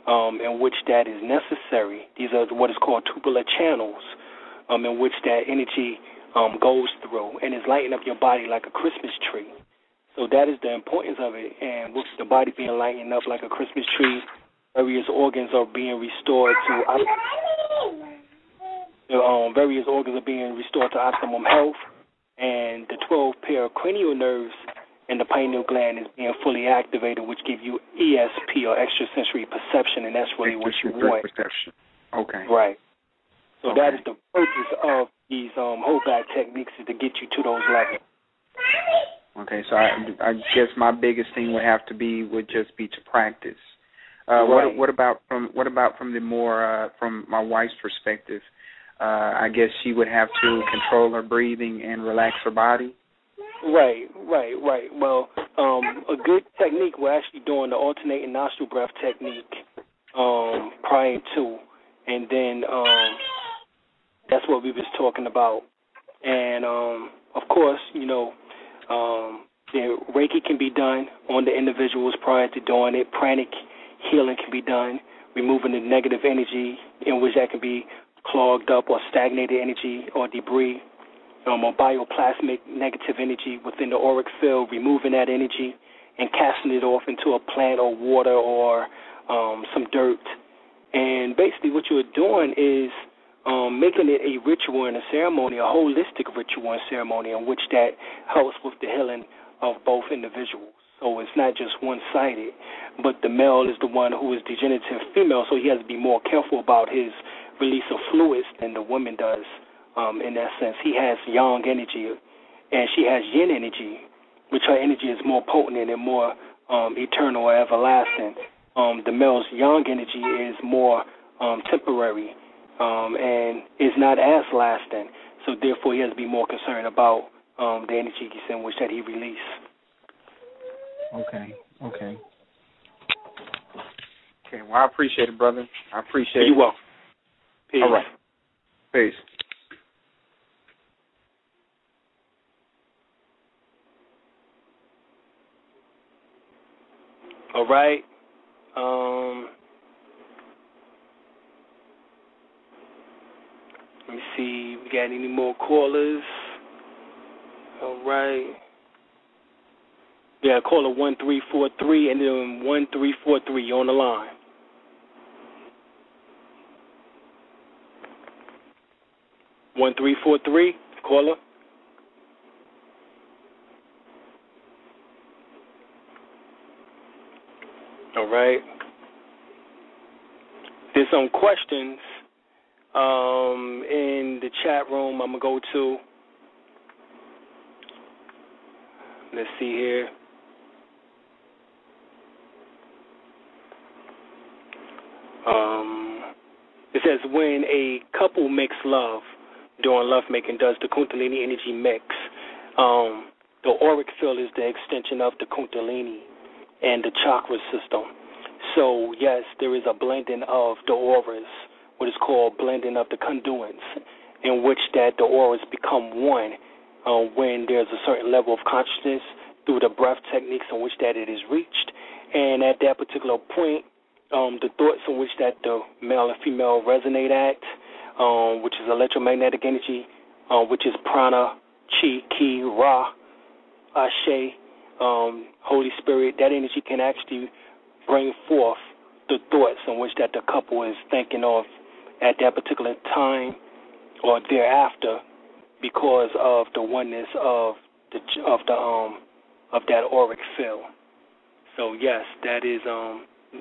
in which that is necessary. These are what is called tubular channels in which that energy goes through, and is lighting up your body like a Christmas tree. So that is the importance of it, and with the body being lightened up like a Christmas tree, various organs are being restored to optimum health, and the 12 pericranial nerves and the pineal gland is being fully activated, which give you ESP, or extrasensory perception, and that's really what you want. Perception. Okay. Right. So okay. That is the purpose of these holdback techniques, is to get you to those levels. Okay, so I guess my biggest thing would just be to practice. Right. What about from the more from my wife's perspective? I guess she would have to control her breathing and relax her body. Right. Well, a good technique, we're actually doing the alternating nostril breath technique prior to, and then that's what we was talking about. And, of course, you know, the Reiki can be done on the individuals prior to doing it. Pranic healing can be done, removing the negative energy in which that can be clogged up or stagnated energy or debris, or bioplasmic negative energy within the auric field, removing that energy and casting it off into a plant or water or some dirt. And basically what you're doing is making it a ritual and a ceremony, a holistic ritual and ceremony, in which that helps with the healing of both individuals. So it's not just one-sided, but the male is the one who is degenerative female, so he has to be more careful about his release of fluids than the woman does in that sense. He has yang energy, and she has yin energy, which her energy is more potent and more eternal or everlasting. The male's yang energy is more temporary and is not as lasting, so therefore he has to be more concerned about the energy in which that he releases. Okay, well, I appreciate it, brother. I appreciate it. You're welcome. Peace. All right. Peace. All right. Let me see. We got any more callers? All right. Yeah, caller 1343 and then 1343. You're on the line. One 343, caller. All right. There's some questions in the chat room. I'm gonna go to. Let's see here. It says, when a couple makes love, during lovemaking, does the Kundalini energy mix? The auric field is the extension of the Kundalini and the chakra system. So, yes, there is a blending of the auras, what is called blending of the conduits, in which that the auras become one when there's a certain level of consciousness through the breath techniques in which that it is reached. And at that particular point, the thoughts in which that the male and female resonate at, which is electromagnetic energy, which is prana, chi, ki, ra, ashe, Holy Spirit. That energy can actually bring forth the thoughts in which that the couple is thinking of at that particular time or thereafter, because of the oneness of that auric field. So yes, that is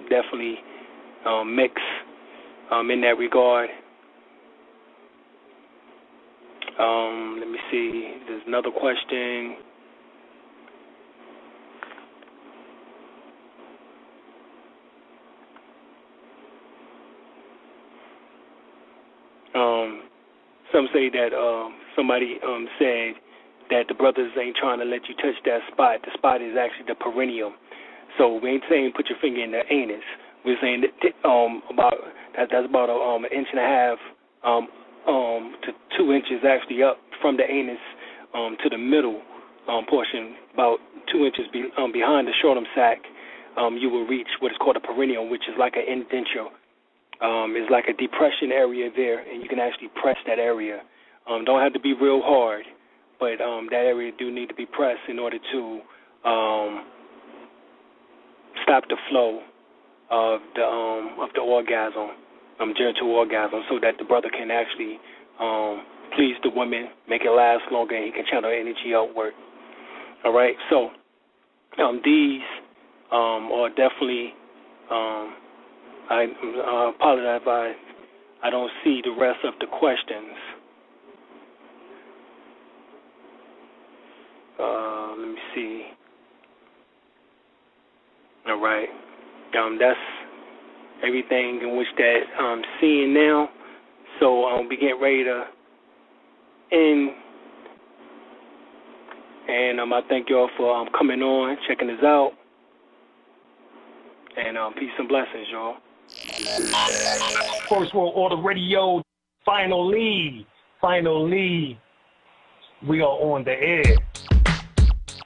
definitely mixed in that regard. Let me see. There's another question. Some say that somebody said that the brothers ain't trying to let you touch that spot. The spot is actually the perineum. So we ain't saying put your finger in the anus. We're saying that, that's about an inch and a half to 2 inches actually up from the anus to the middle portion, about 2 inches behind the scrotum sac. You will reach what is called a perineum, which is like an indenture. It's like a depression area there, and you can actually press that area. Don't have to be real hard, but that area do need to be pressed in order to stop the flow of the orgasm, genital orgasm, so that the brother can actually please the woman, make it last longer, and he can channel energy outward. All right, so these are definitely. I apologize if I don't see the rest of the questions. Let me see. All right. That's everything in which that I'm seeing now. So I'll be getting ready to end. And I thank you all for coming on, checking us out. And peace and blessings, y'all. First World Order Radio, finally, we are on the air,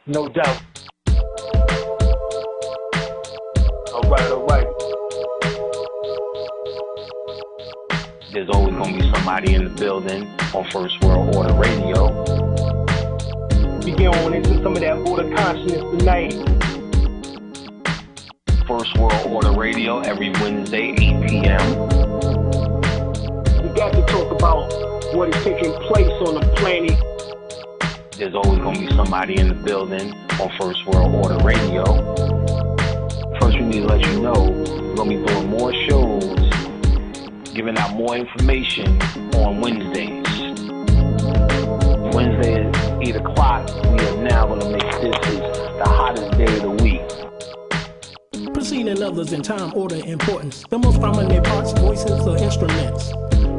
no doubt. All right. There's always going to be somebody in the building on First World Order Radio. We get on into some of that order consciousness tonight. First World Order Radio every Wednesday, 8 p.m. We got to talk about what is taking place on the planet. There's always going to be somebody in the building on First World Order Radio. First, we need to let you know we're going to be doing more shows, giving out more information on Wednesdays. Wednesday at 8 o'clock, we are now going to make this the hottest day of the week. Proceeding levels in time, order, importance. The most prominent parts, voices, or instruments.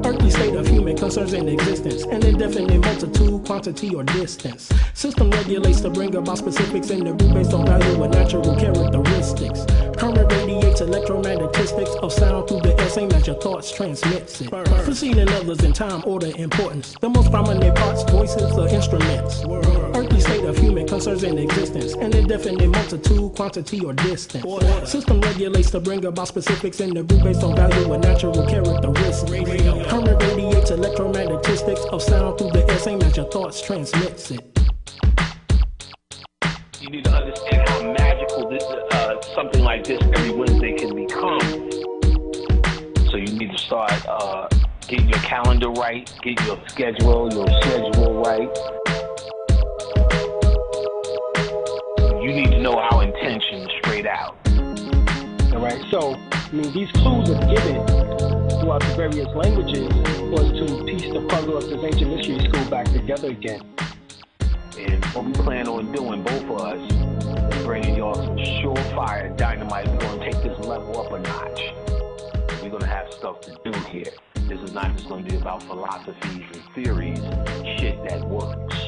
Earthly state of human concerns and existence. An indefinite multitude, quantity, or distance. System regulates to bring about specifics in the root based on value and natural characteristics. Current radiates electromagnetistics of sound through the essay that your thoughts transmits it. Proceeding levels in time, order, importance. The most prominent parts, voices, or instruments. Earthly state of human concerns and existence. An indefinite multitude, quantity, or distance. System regulates to bring about specifics in the root based on value and natural characteristics. Current radiates electromagnetistics of sound through the essay that your thoughts transmits it. You need to understand how magical this, something like this every Wednesday can become. So you need to start getting your calendar right, get your schedule right. You need to know our intention straight out. All right, so these clues are given throughout the various languages was to piece the puzzle of this ancient mystery school back together again. And what we plan on doing, both of us, is bringing y'all some surefire dynamite. We're going to take this level up a notch. We're going to have stuff to do here. This is not just going to be about philosophies and theories, shit that works.